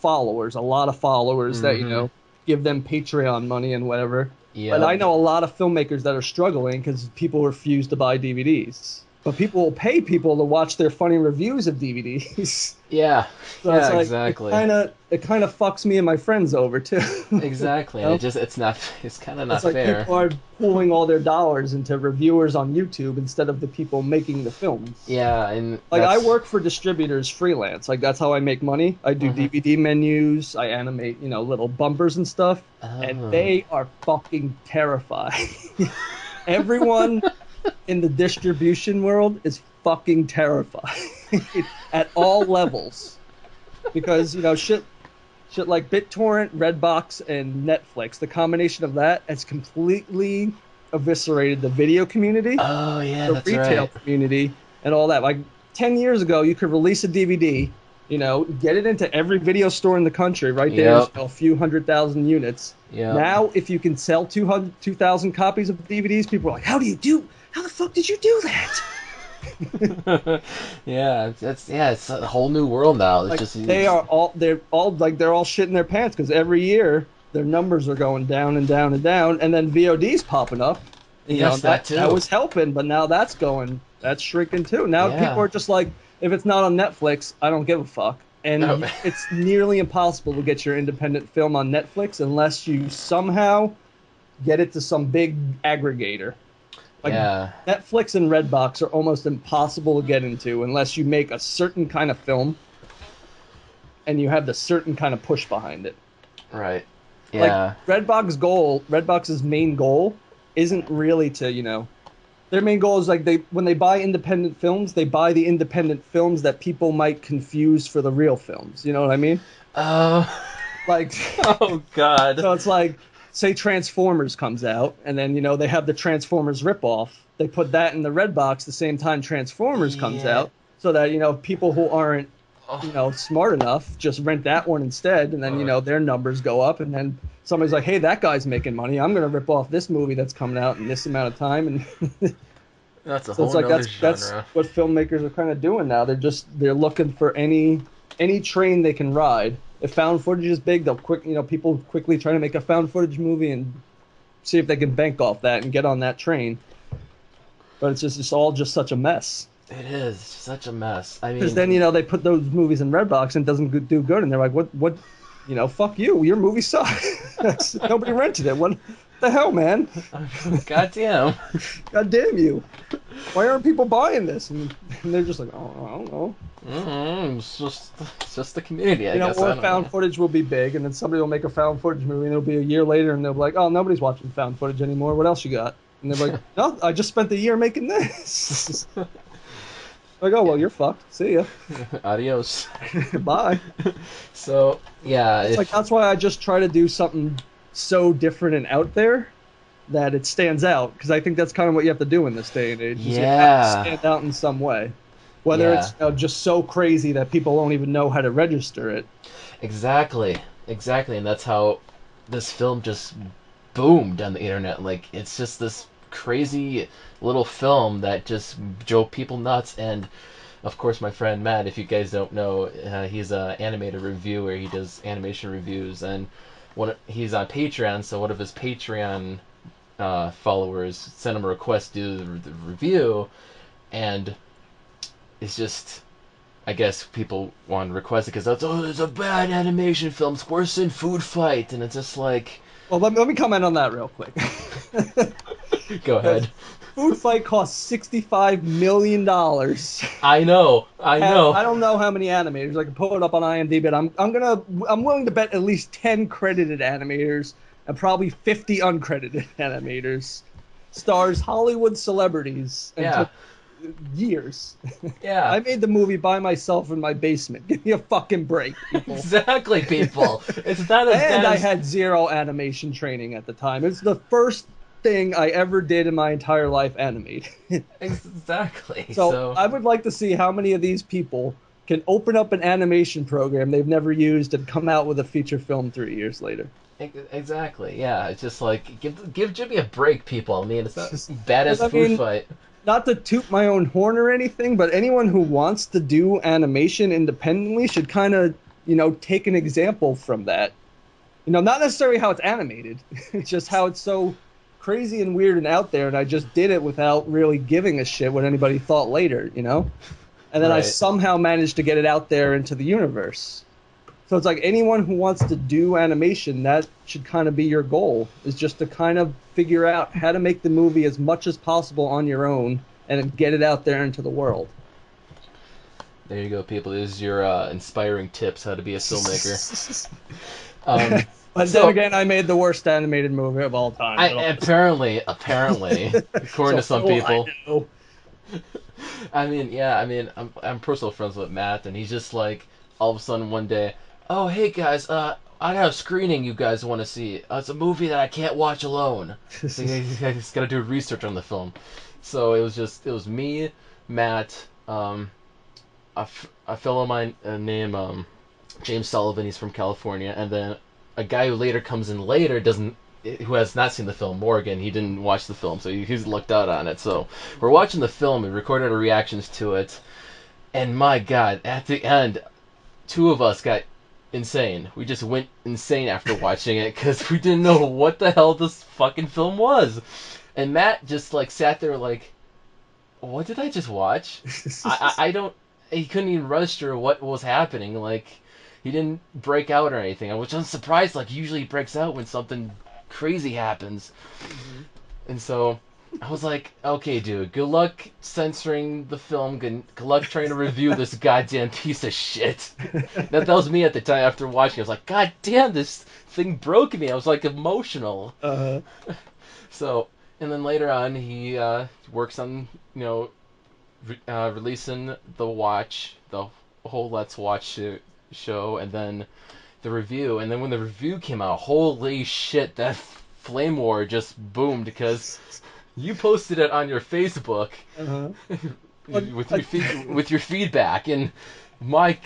followers, a lot of followers that, you know, give them Patreon money and whatever. Yeah. But I know a lot of filmmakers that are struggling because people refuse to buy DVDs. But people will pay people to watch their funny reviews of DVDs. Yeah, so yeah, it's like, exactly. It kind of fucks me and my friends over too. Exactly, you know? And it's kind of not fair. People are pulling all their dollars into reviewers on YouTube instead of the people making the films. Yeah, and like I work for distributors freelance. Like that's how I make money. I do DVD menus. I animate, you know, little bumpers and stuff, and they are fucking terrified. Everyone. In the distribution world is fucking terrified at all levels, because you know shit like BitTorrent, Redbox, and Netflix. The combination of that has completely eviscerated the video community, the retail community, and all that. Like 10 years ago, you could release a DVD, you know, get it into every video store in the country right there, a few 100,000 units. Yep. Now, if you can sell 2,000 copies of DVDs, people are like, how the fuck did you do that? It's a whole new world now. It's like, just they're all shitting their pants because every year their numbers are going down and down and down, and then VOD's popping up. You know, that too. That was helping, but now that's going. That's shrinking too. Now people are just like, if it's not on Netflix, I don't give a fuck. And it's nearly impossible to get your independent film on Netflix unless you somehow get it to some big aggregator. Like Netflix and Redbox are almost impossible to get into unless you make a certain kind of film and you have the certain kind of push behind it. Right. Yeah. Like Redbox's main goal isn't really to, you know, their main goal is like when they buy independent films, they buy the independent films that people might confuse for the real films. You know what I mean? Oh God. So it's like, say Transformers comes out, and then, you know, they have the Transformers ripoff. They put that in the Redbox the same time Transformers comes out, so that, you know, people who aren't, you know, smart enough just rent that one instead, and then, you know, their numbers go up, and then somebody's like, hey, that guy's making money. I'm going to rip off this movie that's coming out in this amount of time. And that's a whole other genre. That's what filmmakers are kind of doing now. They're looking for any train they can ride. If found footage is big, people quickly try to make a found footage movie and see if they can bank off that and get on that train. But it's all just such a mess. It is such a mess. I mean, because then, you know, they put those movies in Redbox and it doesn't do good, and they're like, what, you know, fuck you, your movie sucks. Nobody rented it. What the hell, man? Goddamn. Goddamn you. Why aren't people buying this? And they're just like, oh, I don't know. Mm-hmm. It's just the community, I guess. Or found footage will be big, and then somebody will make a found footage movie, and it'll be a year later, and they'll be like, oh, nobody's watching found footage anymore. What else you got? And they're like, no, I just spent the year making this. Like, oh, well, you're fucked. See ya. Adios. Bye. So, yeah. That's why I just try to do something so different and out there that it stands out, because I think that's kind of what you have to do in this day and age. Yeah. You have to stand out in some way. Whether it's, you know, just so crazy that people don't even know how to register it. Exactly. And that's how this film just boomed on the internet. Like, it's just this crazy little film that just drove people nuts. And of course, my friend Matt, if you guys don't know, he's an animator reviewer. He does animation reviews, and he's on Patreon. So one of his Patreon followers sent him a request to do the review, and it's just, I guess people want to request it because that's, oh, there's a bad animation film, it's worse than Food Fight, and it's just like. Well, let me comment on that real quick. Go ahead. Food Fight cost $65 million. I know. I don't know how many animators. I can pull it up on IMDb, but I'm willing to bet at least 10 credited animators and probably 50 uncredited animators. Stars Hollywood celebrities and took years. Yeah. I made the movie by myself in my basement. Give me a fucking break, people. Exactly, people. It's not as bad. And I had zero animation training at the time. It's the first thing I ever did in my entire life animated. Exactly. So I would like to see how many of these people can open up an animation program they've never used and come out with a feature film 3 years later. Exactly. Yeah, it's just like, give Jimmy a break, people. I mean, it's not badass Food Fight. Not to toot my own horn or anything, but anyone who wants to do animation independently should kind of, you know, take an example from that. You know, not necessarily how it's animated, it's just how it's so crazy and weird and out there, and I just did it without really giving a shit what anybody thought later, you know? And then I somehow managed to get it out there into the universe. So it's like, anyone who wants to do animation, that should kind of be your goal, is just to kind of figure out how to make the movie as much as possible on your own and get it out there into the world. There you go, people. This is your inspiring tips, how to be a filmmaker. But then again, I made the worst animated movie of all time. Apparently, according to some people. I mean, I'm personal friends with Matt, and he's just like, all of a sudden one day, oh, hey guys, I got a screening you guys want to see. It's a movie that I can't watch alone. So I just got to do research on the film. So it was me, Matt, a fellow of mine named James Sullivan. He's from California, and then a guy who later comes in later who has not seen the film, Morgan. He didn't watch the film, so he's lucked out on it. So we're watching the film and recorded our reactions to it, and my God, at the end, two of us got insane. We just went insane after watching it because we didn't know what the hell this fucking film was. And Matt just like sat there like, what did I just watch? I don't. He couldn't even register what was happening. Like, he didn't break out or anything, which I'm surprised. Like, usually he breaks out when something crazy happens. Mm-hmm. And so I was like, okay, dude, good luck censoring the film. Good luck trying to review this goddamn piece of shit. That was me at the time after watching. I was like, god damn, this thing broke me. I was like emotional. Uh-huh. So, and then later on, he works on, you know, releasing the watch, the whole Let's Watch show, and then the review. And then when the review came out, holy shit, that flame war just boomed, because you posted it on your Facebook with your feedback. And Mike,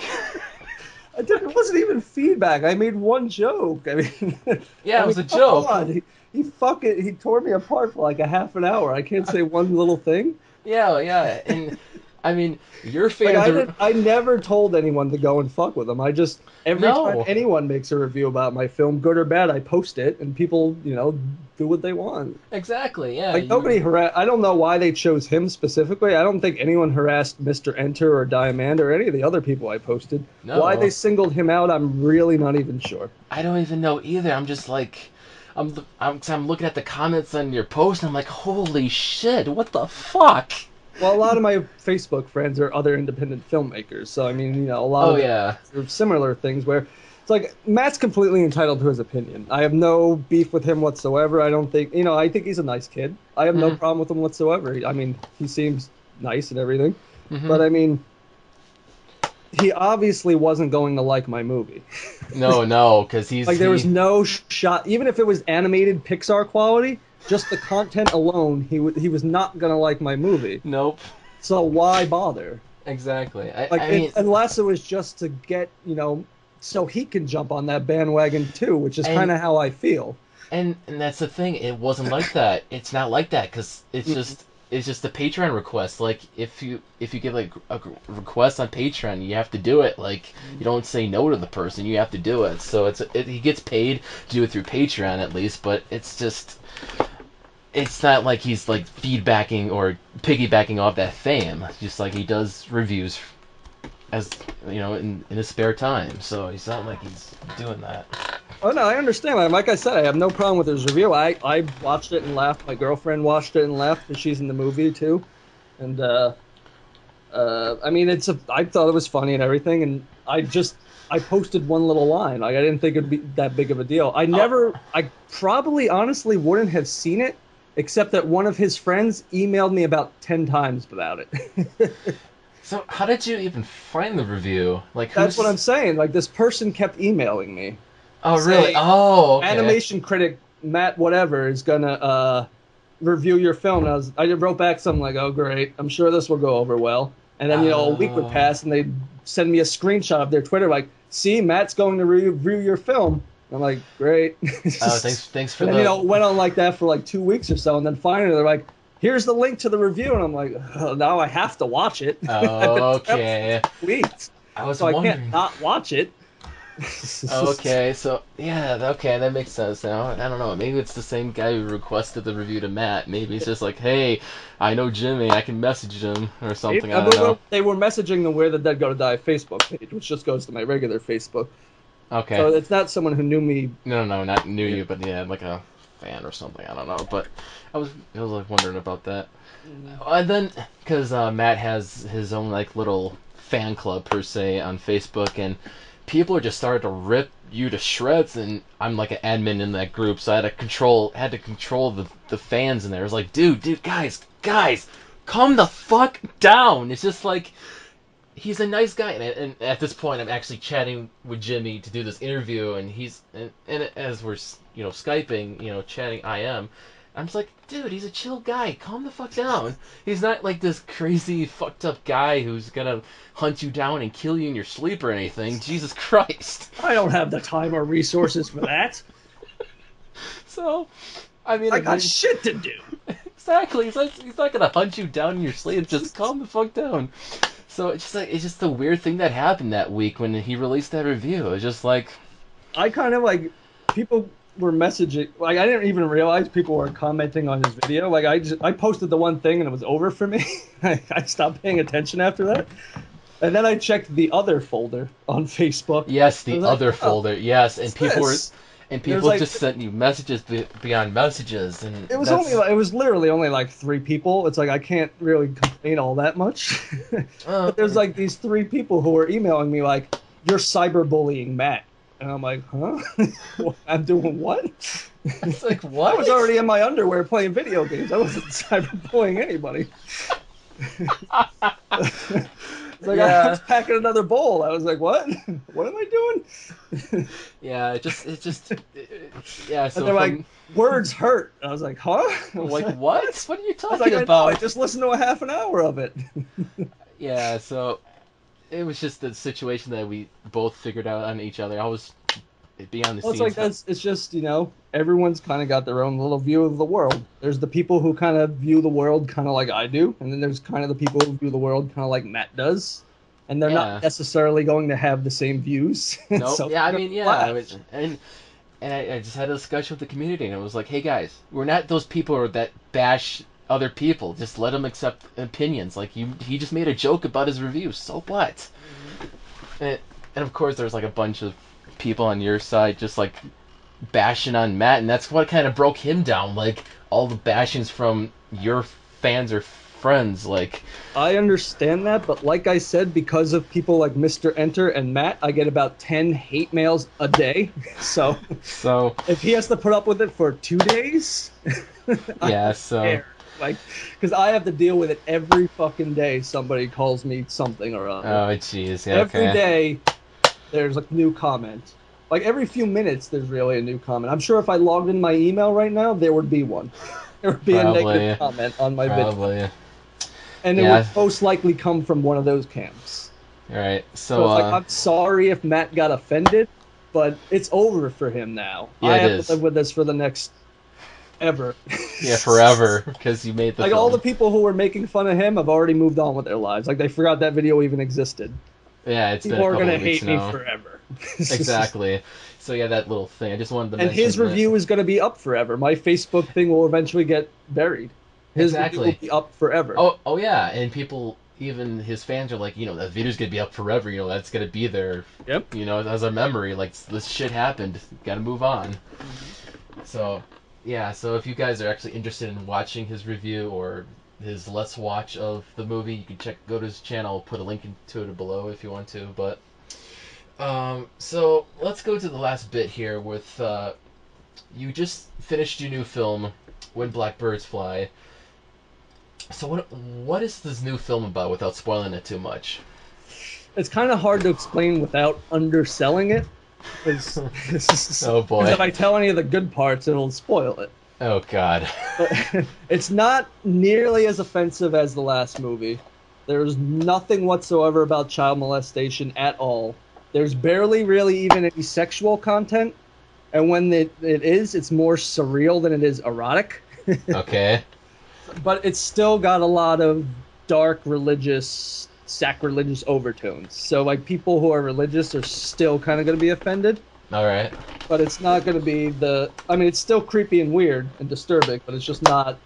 it wasn't even feedback. I made one joke. I mean, yeah, it was a joke. God, he tore me apart for like a half an hour. I can't say one little thing. Yeah, yeah, and I mean, your fans like, I never told anyone to go and fuck with them. I just, every time anyone makes a review about my film, good or bad, I post it, and people, you know, do what they want. Exactly, yeah. Like, nobody harassed, I don't know why they chose him specifically. I don't think anyone harassed Mr. Enter or Diamanda or any of the other people I posted. No. Why they singled him out, I'm really not even sure. I don't even know either. I'm just like... I'm looking at the comments on your post, and I'm like, holy shit, what the fuck? Well, a lot of my Facebook friends are other independent filmmakers, so, I mean, you know, a lot of similar things where it's like, Matt's completely entitled to his opinion. I have no beef with him whatsoever. I don't think, you know, I think he's a nice kid. I have no problem with him whatsoever. I mean, he seems nice and everything, but, I mean... He obviously wasn't going to like my movie. No, because he's... Like, there was no shot... Even if it was animated Pixar quality, just the content alone, he was not going to like my movie. Nope. So why bother? Exactly. I mean, unless it was just to get, you know, so he can jump on that bandwagon too, which is kind of how I feel. And that's the thing. It wasn't like that. It's not like that, because it's just... It's just the Patreon request. Like, if you give like a request on Patreon, you have to do it. Like, you don't say no to the person. You have to do it. So he gets paid to do it through Patreon at least. But it's just, it's not like he's like feedbacking or piggybacking off that fame. Just like he does reviews, as you know, in his spare time. So it's not like he's doing that. Oh, no, I understand. Like I said, I have no problem with his review. I watched it and laughed. My girlfriend watched it and laughed, and she's in the movie, too. And, I mean, I thought it was funny and everything, and I posted one little line. Like, I didn't think it would be that big of a deal. I probably honestly wouldn't have seen it, except that one of his friends emailed me about 10 times about it. So how did you even find the review? Like, that's what I'm saying. Like, this person kept emailing me. Oh, really? Oh, okay. Animation critic Matt whatever is going to review your film. And I wrote back something like, oh, great. I'm sure this will go over well. And then, you know, a week would pass, and they'd send me a screenshot of their Twitter like, see, Matt's going to review your film. And I'm like, great. Thanks for that. And, you know, it went on like that for like 2 weeks or so. And then finally they're like, here's the link to the review. And I'm like, oh, now I have to watch it. Oh, okay. Weeks. I can't not watch it. Okay, so yeah, okay, that makes sense now. I don't know, maybe it's the same guy who requested the review to Matt. Maybe he's just like, hey, I know Jimmy, I can message him or something. I don't know. They were messaging the Where the Dead Go to Die Facebook page, which just goes to my regular Facebook. Okay. So it's not someone who knew me. No, not knew you, but yeah, like a fan or something. I don't know, but I was like wondering about that. And then because Matt has his own like little fan club per se on Facebook, and people are just starting to rip you to shreds, and I'm like an admin in that group, so I had to control the fans in there. It was like, dude, guys, calm the fuck down. It's just like, he's a nice guy, and at this point, I'm actually chatting with Jimmy to do this interview, and he's as we're, you know, Skyping, you know, chatting, I'm just like, dude, he's a chill guy. Calm the fuck down. He's not like this crazy, fucked up guy who's gonna hunt you down and kill you in your sleep or anything. Jesus Christ. I don't have the time or resources for that. So, I mean... I got shit to do. Exactly. He's not gonna hunt you down in your sleep. Just calm the fuck down. So it's just like, it's just the weird thing that happened that week when he released that review. It's just like... I kind of like... People... were messaging, like, I didn't even realize people were commenting on his video. Like, I posted the one thing and it was over for me. I stopped paying attention after that. And then I checked the other folder on Facebook. Yes, the other folder. Yes, and people were, and people just sent you messages beyond messages. And it was only, it was literally only like 3 people. It's like I can't really complain all that much. But there's like these 3 people who were emailing me like, "You're cyberbullying Matt." And I'm like, huh? I'm doing what? It's like, what? I was already in my underwear playing video games. I wasn't cyberbullying anybody. It's like, yeah. I was packing another bowl. I was like, what? What am I doing? Yeah, it just yeah. So and they're like, words hurt. I was like, huh? I was like, what? What are you talking about? I just listened to a half an hour of it. Yeah, so it was just the situation that we both figured out on each other. I was beyond the scenes. It's like it's just, you know, everyone's kind of got their own little view of the world. There's the people who kind of view the world kind of like I do, and then there's kind of the people who view the world kind of like Matt does, and they're not necessarily going to have the same views. Nope. So yeah, I mean, yeah, I just had a discussion with the community, and I was like, hey guys, we're not those people that bash other people. Just let them accept opinions. Like, he just made a joke about his review. So what? And of course, there's like a bunch of people on your side just like bashing on Matt, and that's what kind of broke him down. Like, all the bashings from your fans or friends. Like, I understand that, but like I said, because of people like Mr. Enter and Matt, I get about 10 hate mails a day. So if he has to put up with it for 2 days, yeah, so. Like, because I have to deal with it every fucking day. Somebody calls me something or other. Oh, jeez. Yeah, every day, there's a new comment. Like, every few minutes, there's really a new comment. I'm sure if I logged in my email right now, there would be one. There would be a negative comment on my video. And it would most likely come from one of those camps. All right. So it's like, I'm sorry if Matt got offended, but it's over for him now. Yeah, I have to live with this for the next... ever. Yeah, forever, because you made the film. All the people who were making fun of him have already moved on with their lives. Like, they forgot that video even existed. Yeah, it's people been a couple are gonna hate now. Me forever. Exactly. So yeah, that little thing. I just wanted to mention his review is gonna be up forever. My Facebook thing will eventually get buried. His review will be up forever. Oh yeah, and people, even his fans are like, you know, that video's gonna be up forever. You know, that's gonna be there. Yep. You know, as a memory. Like, this shit happened. Gotta move on. So. Yeah, so if you guys are actually interested in watching his review or his Let's Watch of the movie, you can go to his channel. I'll put a link to it below if you want to. But so let's go to the last bit here with you just finished your new film, When Black Birds Fly. So what is this new film about without spoiling it too much? It's kind of hard to explain without underselling it. Oh boy! If I tell any of the good parts, it'll spoil it. Oh god! But it's not nearly as offensive as the last movie. There's nothing whatsoever about child molestation at all. There's barely really even any sexual content, and when it is, it's more surreal than it is erotic. Okay. But it's still got a lot of dark religious, sacrilegious overtones. So, like, people who are religious are still kind of going to be offended. All right. But it's not going to be I mean, it's still creepy and weird and disturbing, but it's just not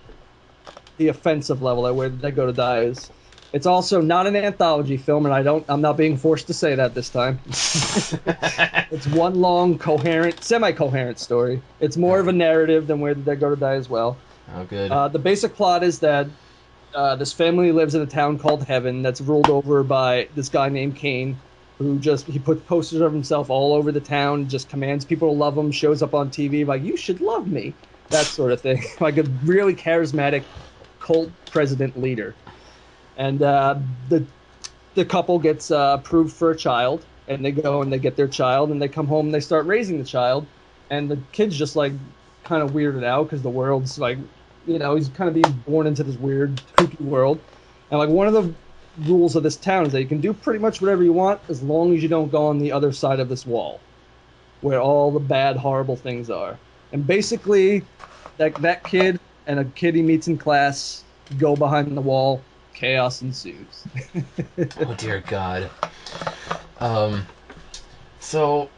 the offensive level that Where the Dead Go to Die is. It's also not an anthology film, and I'm not being forced to say that this time. It's one long, coherent, semi-coherent story. It's more of a narrative than Where the Dead Go to Die as well. Oh, good. The basic plot is that this family lives in a town called Heaven that's ruled over by this guy named Cain, who he puts posters of himself all over the town, just commands people to love him, shows up on TV like, you should love me, that sort of thing. Like a really charismatic cult president leader. And the couple gets approved for a child, and they go and they get their child, and they come home and they start raising the child, and the kid's just like kind of weirded out because the world's like, you know, he's kind of being born into this weird, creepy world. And, like, one of the rules of this town is that you can do pretty much whatever you want as long as you don't go on the other side of this wall where all the bad, horrible things are. And basically, that kid and a kid he meets in class go behind the wall. Chaos ensues. Oh, dear God. So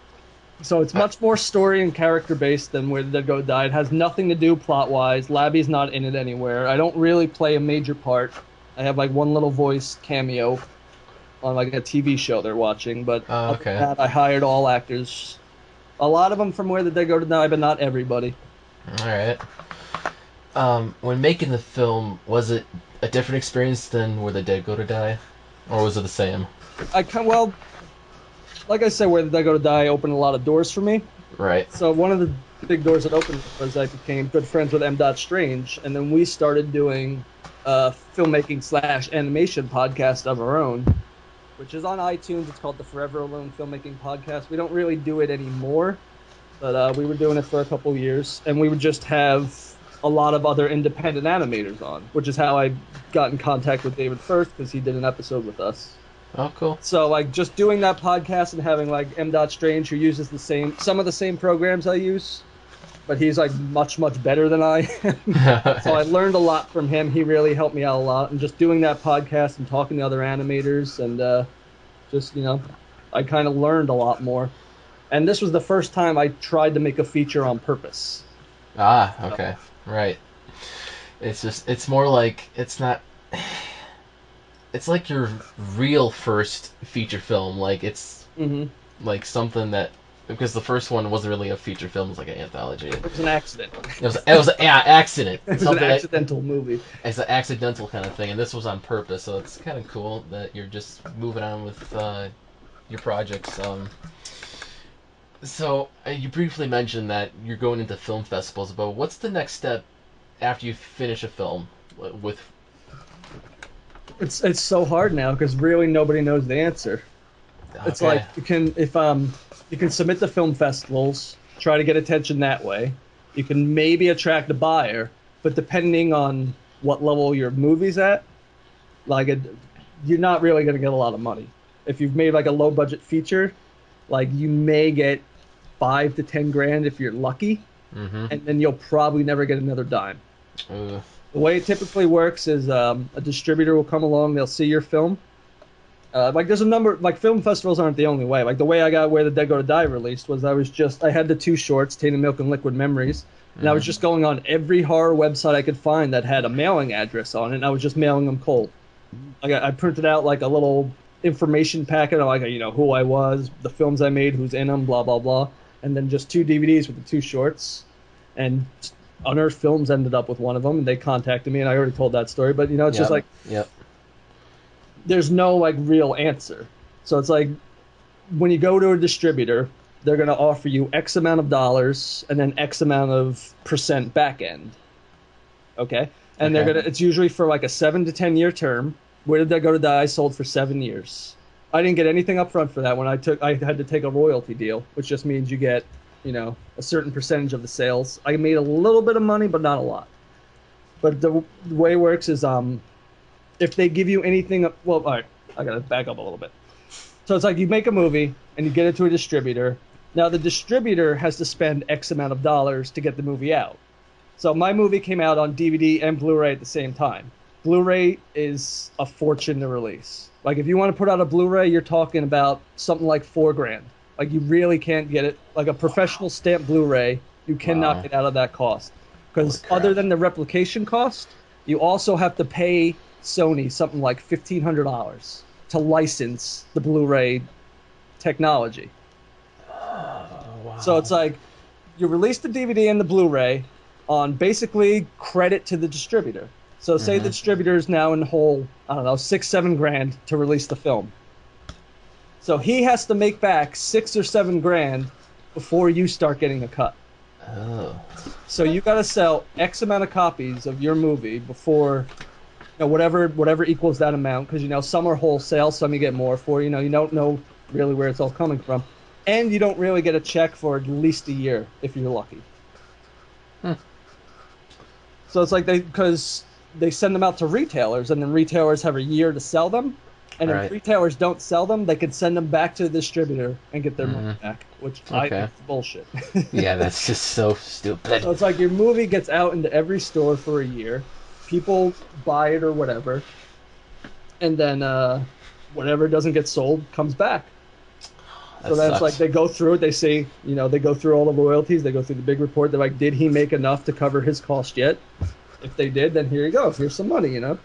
So it's much more story and character based than Where the Dead Go to Die. It has nothing to do plot wise. Labby's not in it anywhere. I don't really play a major part. I have like one little voice cameo on like a TV show they're watching, but okay. Other than that, I hired all actors. A lot of them from Where the Dead Go to Die, but not everybody. All right. When making the film, was it a different experience than Where the Dead Go to Die, or was it the same? Well, like I said, Where the Dead Go to Die opened a lot of doors for me. Right. So one of the big doors that opened was I became good friends with M Dot Strange, and then we started doing a filmmaking / animation podcast of our own, which is on iTunes. It's called the Forever Alone Filmmaking Podcast. We don't really do it anymore, but we were doing it for a couple years, and we would just have a lot of other independent animators on, which is how I got in contact with David Firth, because he did an episode with us. Oh, cool. So, like, just doing that podcast and having, like, M Dot Strange, who uses some of the same programs I use, but he's, like, much, much better than I am. So I learned a lot from him. He really helped me out a lot. And just doing that podcast and talking to other animators and just, you know, I kind of learned a lot more. And this was the first time I tried to make a feature on purpose. Ah, okay. Right. It's just, it's more like, it's not... It's like your real first feature film. Like, it's like something that... Because the first one wasn't really a feature film. It was like an anthology. It was an accident. It was an accident. It was something an accidental movie. It's an accidental kind of thing, and this was on purpose. So it's kind of cool that you're just moving on with your projects. So you briefly mentioned that you're going into film festivals, but what's the next step after you finish a film with... It's so hard now because really nobody knows the answer. Okay. It's like you can submit to film festivals, try to get attention that way. You can maybe attract a buyer, but depending on what level your movie's at, like you're not really going to get a lot of money. If you've made like a low budget feature, like you may get $5 to $10 grand if you're lucky, and then you'll probably never get another dime. The way it typically works is a distributor will come along, they'll see your film. Like, there's a number, like, film festivals aren't the only way. Like, the way I got Where the Dead Go to Die released was I had the two shorts, Tainted Milk and Liquid Memories, and I was just going on every horror website I could find that had a mailing address on it, and I was just mailing them cold. Like, I printed out, like, a little information packet of, like, you know, who I was, the films I made, who's in them, blah, blah, blah, and then just two DVDs with the two shorts, and... Unearthed Films ended up with one of them, and they contacted me, and I already told that story, but, you know, it's just like, there's no, like, real answer. So it's like, when you go to a distributor, they're going to offer you X amount of dollars and then X amount of % back end. Okay? And they're going to, it's usually for, like, a 7 to 10 year term. Where did that go to Die? I sold for 7 years. I didn't get anything up front for that one. I had to take a royalty deal, which just means you get... you know, a certain percentage of the sales. I made a little bit of money, but not a lot. But the way it works is if they give you anything... Well, all right, I got to back up a little bit. So it's like you make a movie, and you get it to a distributor. Now, the distributor has to spend X amount of dollars to get the movie out. So my movie came out on DVD and Blu-ray at the same time. Blu-ray is a fortune to release. Like, if you want to put out a Blu-ray, you're talking about something like $4 grand. Like, you really can't get it. Like, a professional stamp Blu-ray, you cannot get out of that cost. Because other than the replication cost, you also have to pay Sony something like $1,500 to license the Blu-ray technology. Oh, wow. So it's like, you release the DVD and the Blu-ray on basically credit to the distributor. So say the distributor is now in the hole, I don't know, $6, $7 grand to release the film. So he has to make back $6 or $7 grand before you start getting a cut. Oh. So you got to sell X amount of copies of your movie before, you know, whatever equals that amount, because you know some are wholesale, some you get more for. You know, you don't know really where it's all coming from, and you don't really get a check for at least a year if you're lucky. Hmm. So it's like because they send them out to retailers, and then retailers have a year to sell them. And if retailers don't sell them, they can send them back to the distributor and get their money back, which I think is bullshit. Yeah, that's just so stupid. So it's like your movie gets out into every store for a year, people buy it or whatever, and then whatever doesn't get sold comes back. So that's like, they go through it, they see, you know, they go through all the royalties, they go through the big report, they're like, did he make enough to cover his cost yet? If they did, then here you go, here's some money, you know?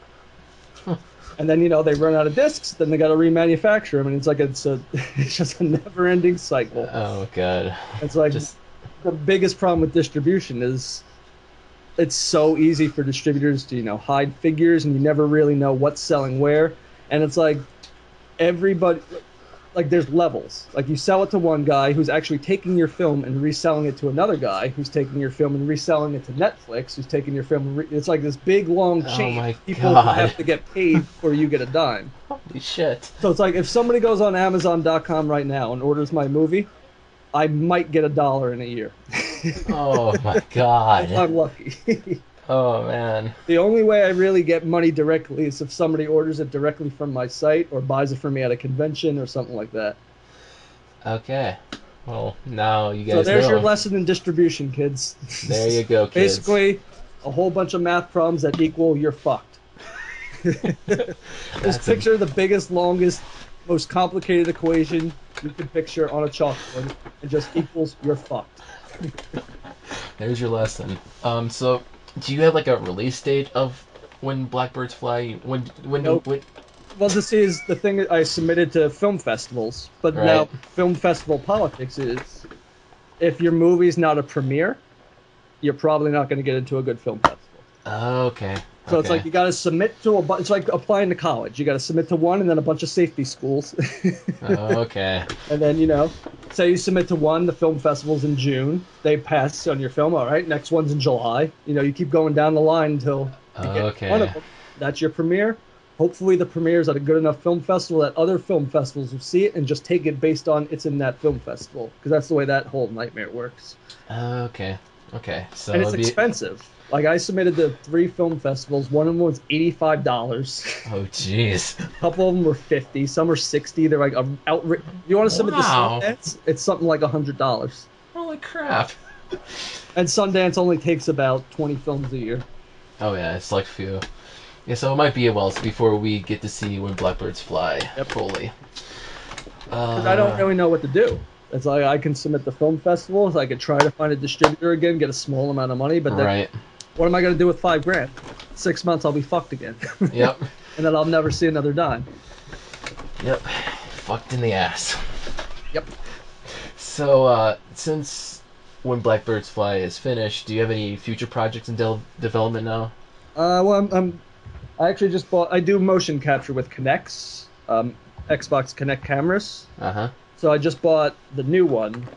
And then, you know, they run out of discs, then they got to remanufacture them, and it's like, it's just a never-ending cycle. Oh, God. It's like, the biggest problem with distribution is it's so easy for distributors to, you know, hide figures, and you never really know what's selling where, and it's like, everybody... Like, there's levels. Like, you sell it to one guy who's actually taking your film and reselling it to another guy who's taking your film and reselling it to Netflix who's taking your film. And it's like this big, long chain of people who have to get paid before you get a dime. Holy shit. So it's like, if somebody goes on Amazon.com right now and orders my movie, I might get $1 in a year. Oh, my God. I'm lucky. Oh, man. The only way I really get money directly is if somebody orders it directly from my site or buys it for me at a convention or something like that. Okay. Well, now you guys know. So there's your lesson in distribution, kids. There you go, kids. Basically, a whole bunch of math problems that equal you're fucked. Just picture the biggest, longest, most complicated equation you can picture on a chalkboard. It just equals you're fucked. There's your lesson. So... Do you have like a release date of When Black Birds Fly? When? Well, this is the thing I submitted to film festivals, but right now film festival politics is if your movie's not a premiere, you're probably not going to get into a good film festival. Okay. So it's like you got to submit to a. It's like applying to college. You got to submit to one, and then a bunch of safety schools. Okay. And then you know, say you submit to one. The film festival's in June. They pass on your film. All right, next one's in July. You know, you keep going down the line until you get one of them. That's your premiere. Hopefully, the premiere is at a good enough film festival that other film festivals will see it and just take it based on it's in that film festival because that's the way that whole nightmare works. Okay. Okay. So and it's expensive. Like, I submitted to 3 film festivals. One of them was $85. Oh, jeez. A couple of them were $50. Some were $60. They're like, you want to submit to Sundance? It's something like $100. Holy crap. And Sundance only takes about 20 films a year. Oh, yeah. It's like few. Yeah, so it might be a while before we get to see When Black Birds Fly. Yep. Fully. Because I don't really know what to do. It's like, I can submit the film festivals. I could try to find a distributor again, get a small amount of money, but then... Right. What am I going to do with $5 grand? 6 months, I'll be fucked again. Yep. And then I'll never see another dime. Yep. Fucked in the ass. Yep. So, since When Black Birds Fly is finished, do you have any future projects in development now? Well, I actually just bought... I do motion capture with Kinects, Xbox Kinect cameras. Uh-huh. So I just bought the new one,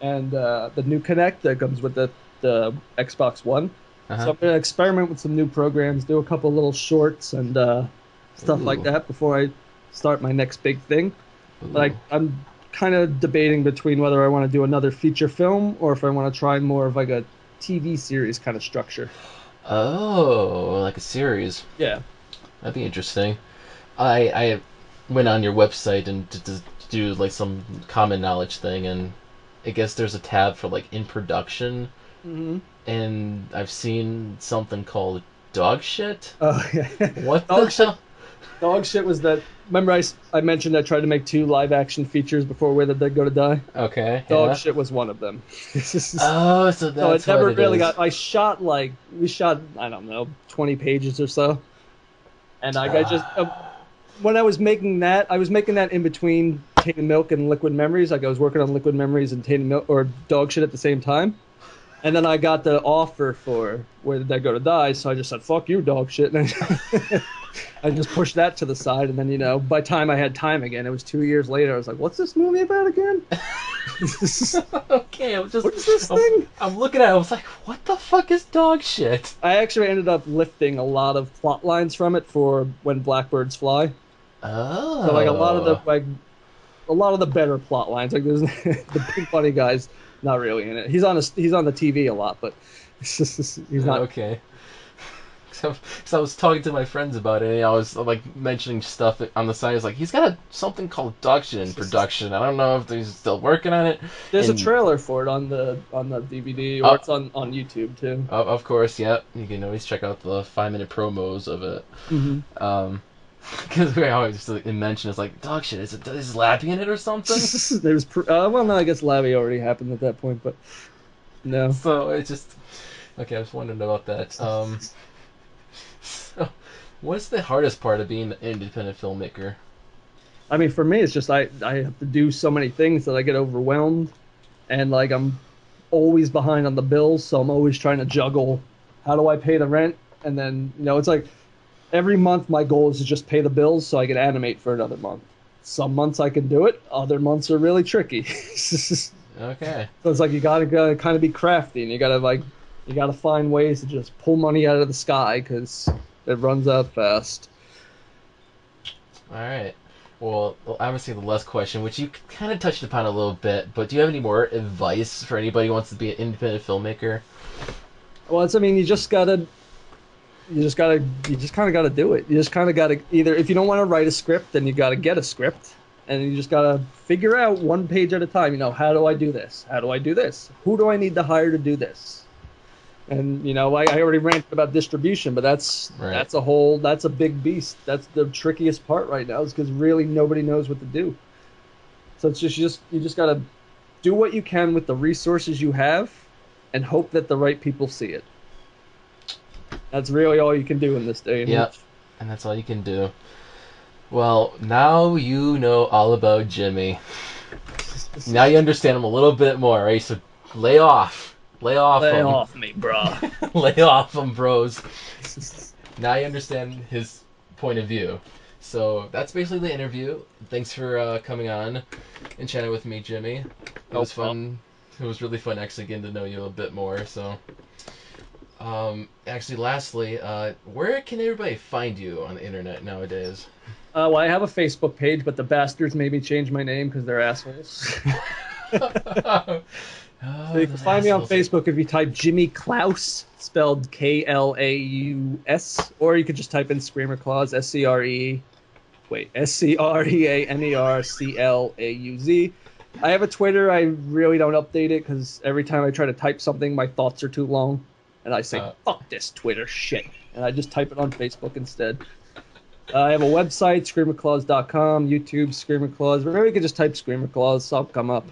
and the new Kinect that comes with the Xbox One. Uh-huh. So I'm going to experiment with some new programs, do a couple little shorts and stuff like that before I start my next big thing. But I'm kind of debating between whether I want to do another feature film or if I want to try more of like a TV series kind of structure. Oh, like a series. Yeah. That'd be interesting. I went on your website and to do like some common knowledge thing, and I guess there's a tab for like in production. Mm-hmm. And I've seen something called Dog Shit. Oh, yeah. What the hell? Dog Shit was that... Remember I mentioned I tried to make 2 live-action features before Where the Dead Go to Die? Okay. Dog Shit was one of them. Oh, so that's so it never really got... We shot, I don't know, 20 pages or so. And I just... when I was making that, in between Tainted Milk and Liquid Memories. Like, I was working on Liquid Memories and Tainted Milk... Or Dog Shit at the same time. And then I got the offer for Where the Dead Go to Die, so I just said, fuck you, Dog Shit. And I just pushed that to the side, and then, you know, by the time I had time again, it was 2 years later, I was like, what's this movie about again? Okay, what is this thing? I'm looking at it, I was like, what the fuck is Dog Shit? I actually ended up lifting a lot of plot lines from it for When Black Birds Fly. Oh. So, like, a lot of the better plot lines. Like, there's the big funny guys... Not really in it. He's on the TV a lot, but he's not okay. Because I was talking to my friends about it, and I was like mentioning stuff on the side. I was like, he's got something called Dog Shit in production. I don't know if he's still working on it. There's a trailer for it on the DVD, or it's on YouTube too. Of course, yeah. You can always check out the 5-minute promos of it. Mm-hmm. Because we always mention it's like, Dog Shit, is Labby in it or something? There's well, no, I guess Labby already happened at that point, but no. So it's just... Okay, I was wondering about that. So, what's the hardest part of being an independent filmmaker? I mean, for me, it's just I have to do so many things that I get overwhelmed, and like I'm always behind on the bills, so I'm always trying to juggle how do I pay the rent, and then, you know, it's like every month my goal is to just pay the bills so I can animate for another month. Some months I can do it, other months are really tricky. Okay. So it's like you gotta kind of be crafty, and you gotta find ways to just pull money out of the sky because it runs out fast. All right. Well, obviously the last question, which you kind of touched upon a little bit, but do you have any more advice for anybody who wants to be an independent filmmaker? Well, it's, I mean, you just kind of gotta do it. You just kind of gotta either, if you don't want to write a script, then you gotta get a script, and you just gotta figure out one page at a time. You know, how do I do this? How do I do this? Who do I need to hire to do this? And, you know, I already ranted about distribution, but that's a big beast. That's the trickiest part right now, is because really nobody knows what to do. So it's just, you just got to do what you can with the resources you have and hope that the right people see it. That's really all you can do in this day and age. Yep, and that's all you can do. Well, now you know all about Jimmy. Now you understand him a little bit more, right? So lay off. Lay off me, bro. Lay off him, bros. Now I understand his point of view. So that's basically the interview. Thanks for coming on and chatting with me, Jimmy. It was fun. It was really fun actually getting to know you a bit more. So, actually, lastly, where can everybody find you on the internet nowadays? Well, I have a Facebook page, but the bastards made me change my name because they're assholes. Oh, so you can find me on Facebook if you type Jimmy Klaus, spelled Klaus, or you could just type in ScreamerClauz, ScreamerClauz. I have a Twitter. I really don't update it because every time I try to type something, my thoughts are too long, and I say, fuck this Twitter shit, and I just type it on Facebook instead. I have a website, ScreamerClauz.com, YouTube, ScreamerClauz. Or maybe you could just type ScreamerClauz, so I'll come up.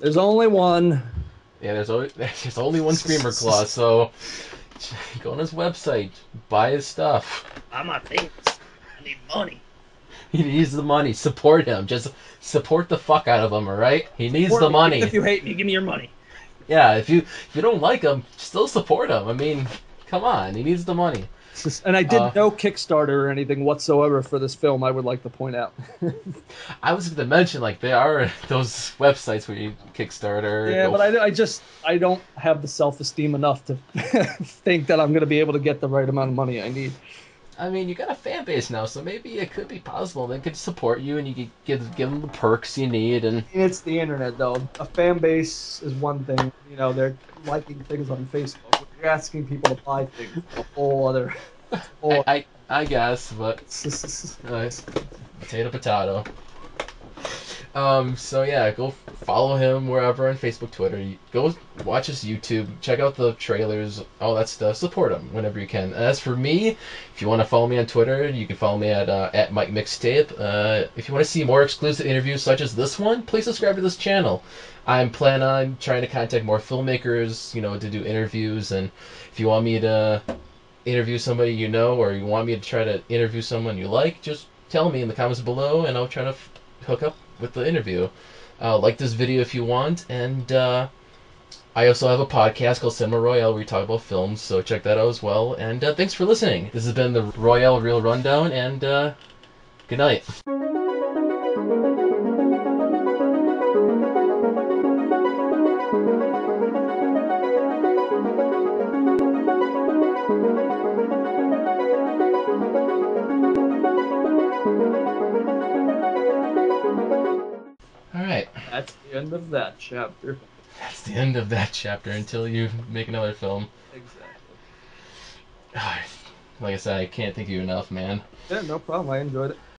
There's only one. Yeah, there's only one ScreamerClauz, so go on his website, buy his stuff. I'm not famous. I need money. He needs the money. Support him. Just support the fuck out of him, all right? He needs the money. If you hate me, give me your money. Yeah, if you don't like him, still support him. I mean, come on. He needs the money. And I did no Kickstarter or anything whatsoever for this film, I would like to point out. I was going to mention, like, there are those websites where you Kickstarter. Yeah, but I don't have the self-esteem enough to think that I'm going to be able to get the right amount of money I need. I mean, you got a fan base now, so maybe it could be possible. They could support you, and you could give them the perks you need. And it's the internet, though. A fan base is one thing. You know, they're liking things on Facebook. You're asking people to buy things. A whole other. I guess, but potato, potato. So yeah, go follow him wherever on Facebook, Twitter. Go watch his YouTube. Check out the trailers, all that stuff. Support him whenever you can. As for me, if you want to follow me on Twitter, you can follow me at Mike Mixtape. If you want to see more exclusive interviews such as this one, please subscribe to this channel. I'm planning on trying to contact more filmmakers, you know, to do interviews. And if you want me to interview somebody you know, or you want me to try to interview someone you like, just tell me in the comments below, and I'll try to hook up with the interview. Like this video if you want, and I also have a podcast called Cinema Royale where we talk about films, so check that out as well. And thanks for listening. This has been the Royale Reel Rundown, and good night. End of that chapter. That's the end of that chapter until you make another film. Exactly. Like I said, I can't thank you enough, man. Yeah, no problem. I enjoyed it.